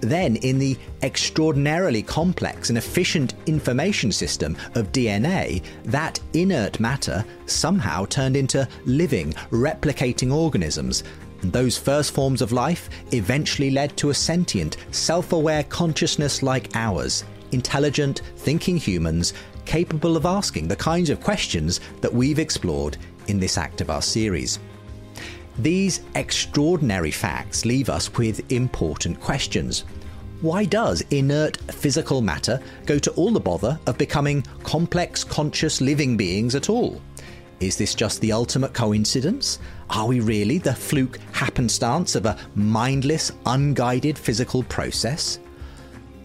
Then, in the extraordinarily complex and efficient information system of DNA, that inert matter somehow turned into living, replicating organisms. And those first forms of life eventually led to a sentient, self-aware consciousness like ours, intelligent, thinking humans capable of asking the kinds of questions that we've explored in this act of our series. These extraordinary facts leave us with important questions. Why does inert physical matter go to all the bother of becoming complex, conscious living beings at all? Is this just the ultimate coincidence? Are we really the fluke happenstance of a mindless, unguided physical process?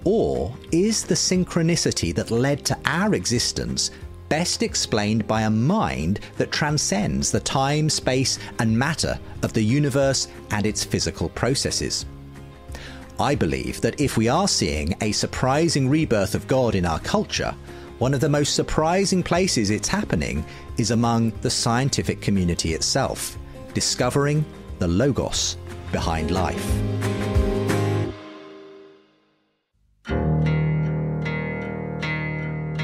Or is the synchronicity that led to our existence best explained by a mind that transcends the time, space, and matter of the universe and its physical processes? I believe that if we are seeing a surprising rebirth of God in our culture, one of the most surprising places it's happening is among the scientific community itself, discovering the Logos behind life.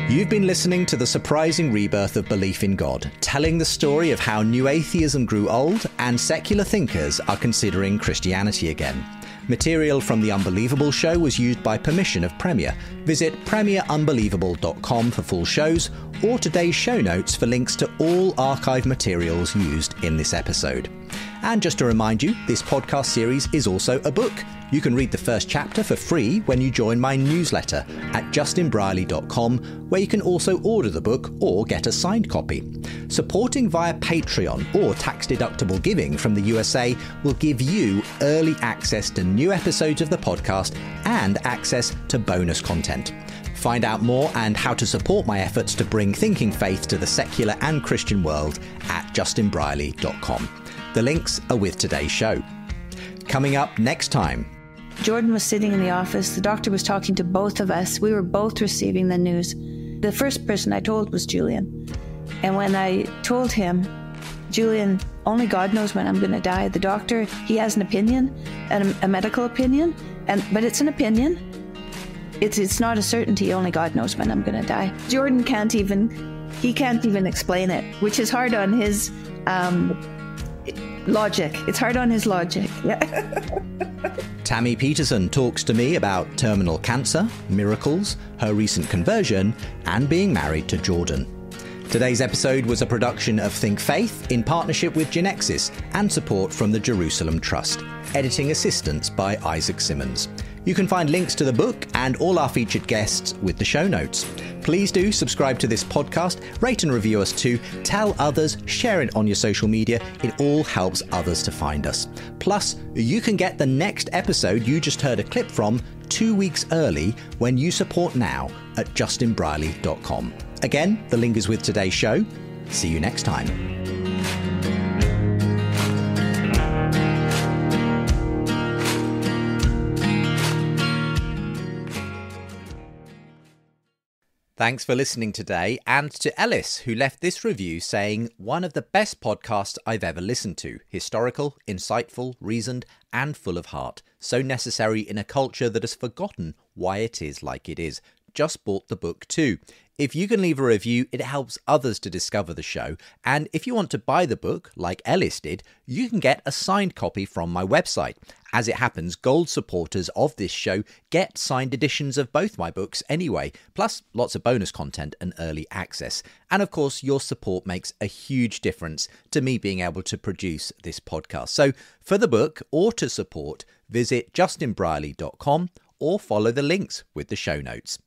You've been listening to The Surprising Rebirth of Belief in God, telling the story of how new atheism grew old and secular thinkers are considering Christianity again. Material from The Unbelievable Show was used by permission of Premier. Visit premierunbelievable.com for full shows or today's show notes for links to all archive materials used in this episode. And just to remind you, this podcast series is also a book. You can read the first chapter for free when you join my newsletter at justinbriley.com, where you can also order the book or get a signed copy. Supporting via Patreon or tax-deductible giving from the USA will give you early access to new episodes of the podcast and access to bonus content. Find out more and how to support my efforts to bring thinking faith to the secular and Christian world at justinbriley.com. The links are with today's show. Coming up next time. Jordan was sitting in the office. The doctor was talking to both of us. We were both receiving the news. The first person I told was Julian. And when I told him, Julian, only God knows when I'm going to die. The doctor, he has an opinion, a medical opinion, but it's an opinion. It's not a certainty. Only God knows when I'm going to die. Jordan can't even explain it, which is hard on his logic. It's hard on his logic. Yeah. Tammy Peterson talks to me about terminal cancer, miracles, her recent conversion, and being married to Jordan. Today's episode was a production of Think Faith in partnership with Genexus and support from the Jerusalem Trust. Editing assistance by Isaac Simmons. You can find links to the book and all our featured guests with the show notes. Please do subscribe to this podcast, rate and review us too, tell others, share it on your social media. It all helps others to find us. Plus, you can get the next episode you just heard a clip from 2 weeks early when you support now at justinbriley.com. Again, the link is with today's show. See you next time. Thanks for listening today, and to Ellis, who left this review saying, one of the best podcasts I've ever listened to. Historical, insightful, reasoned, and full of heart. So necessary in a culture that has forgotten why it is like it is. Just bought the book too. If you can leave a review, it helps others to discover the show. And if you want to buy the book, like Ellis did, you can get a signed copy from my website. As it happens, gold supporters of this show get signed editions of both my books anyway, plus lots of bonus content and early access. And of course, your support makes a huge difference to me being able to produce this podcast. So for the book or to support, visit justinbriley.com or follow the links with the show notes.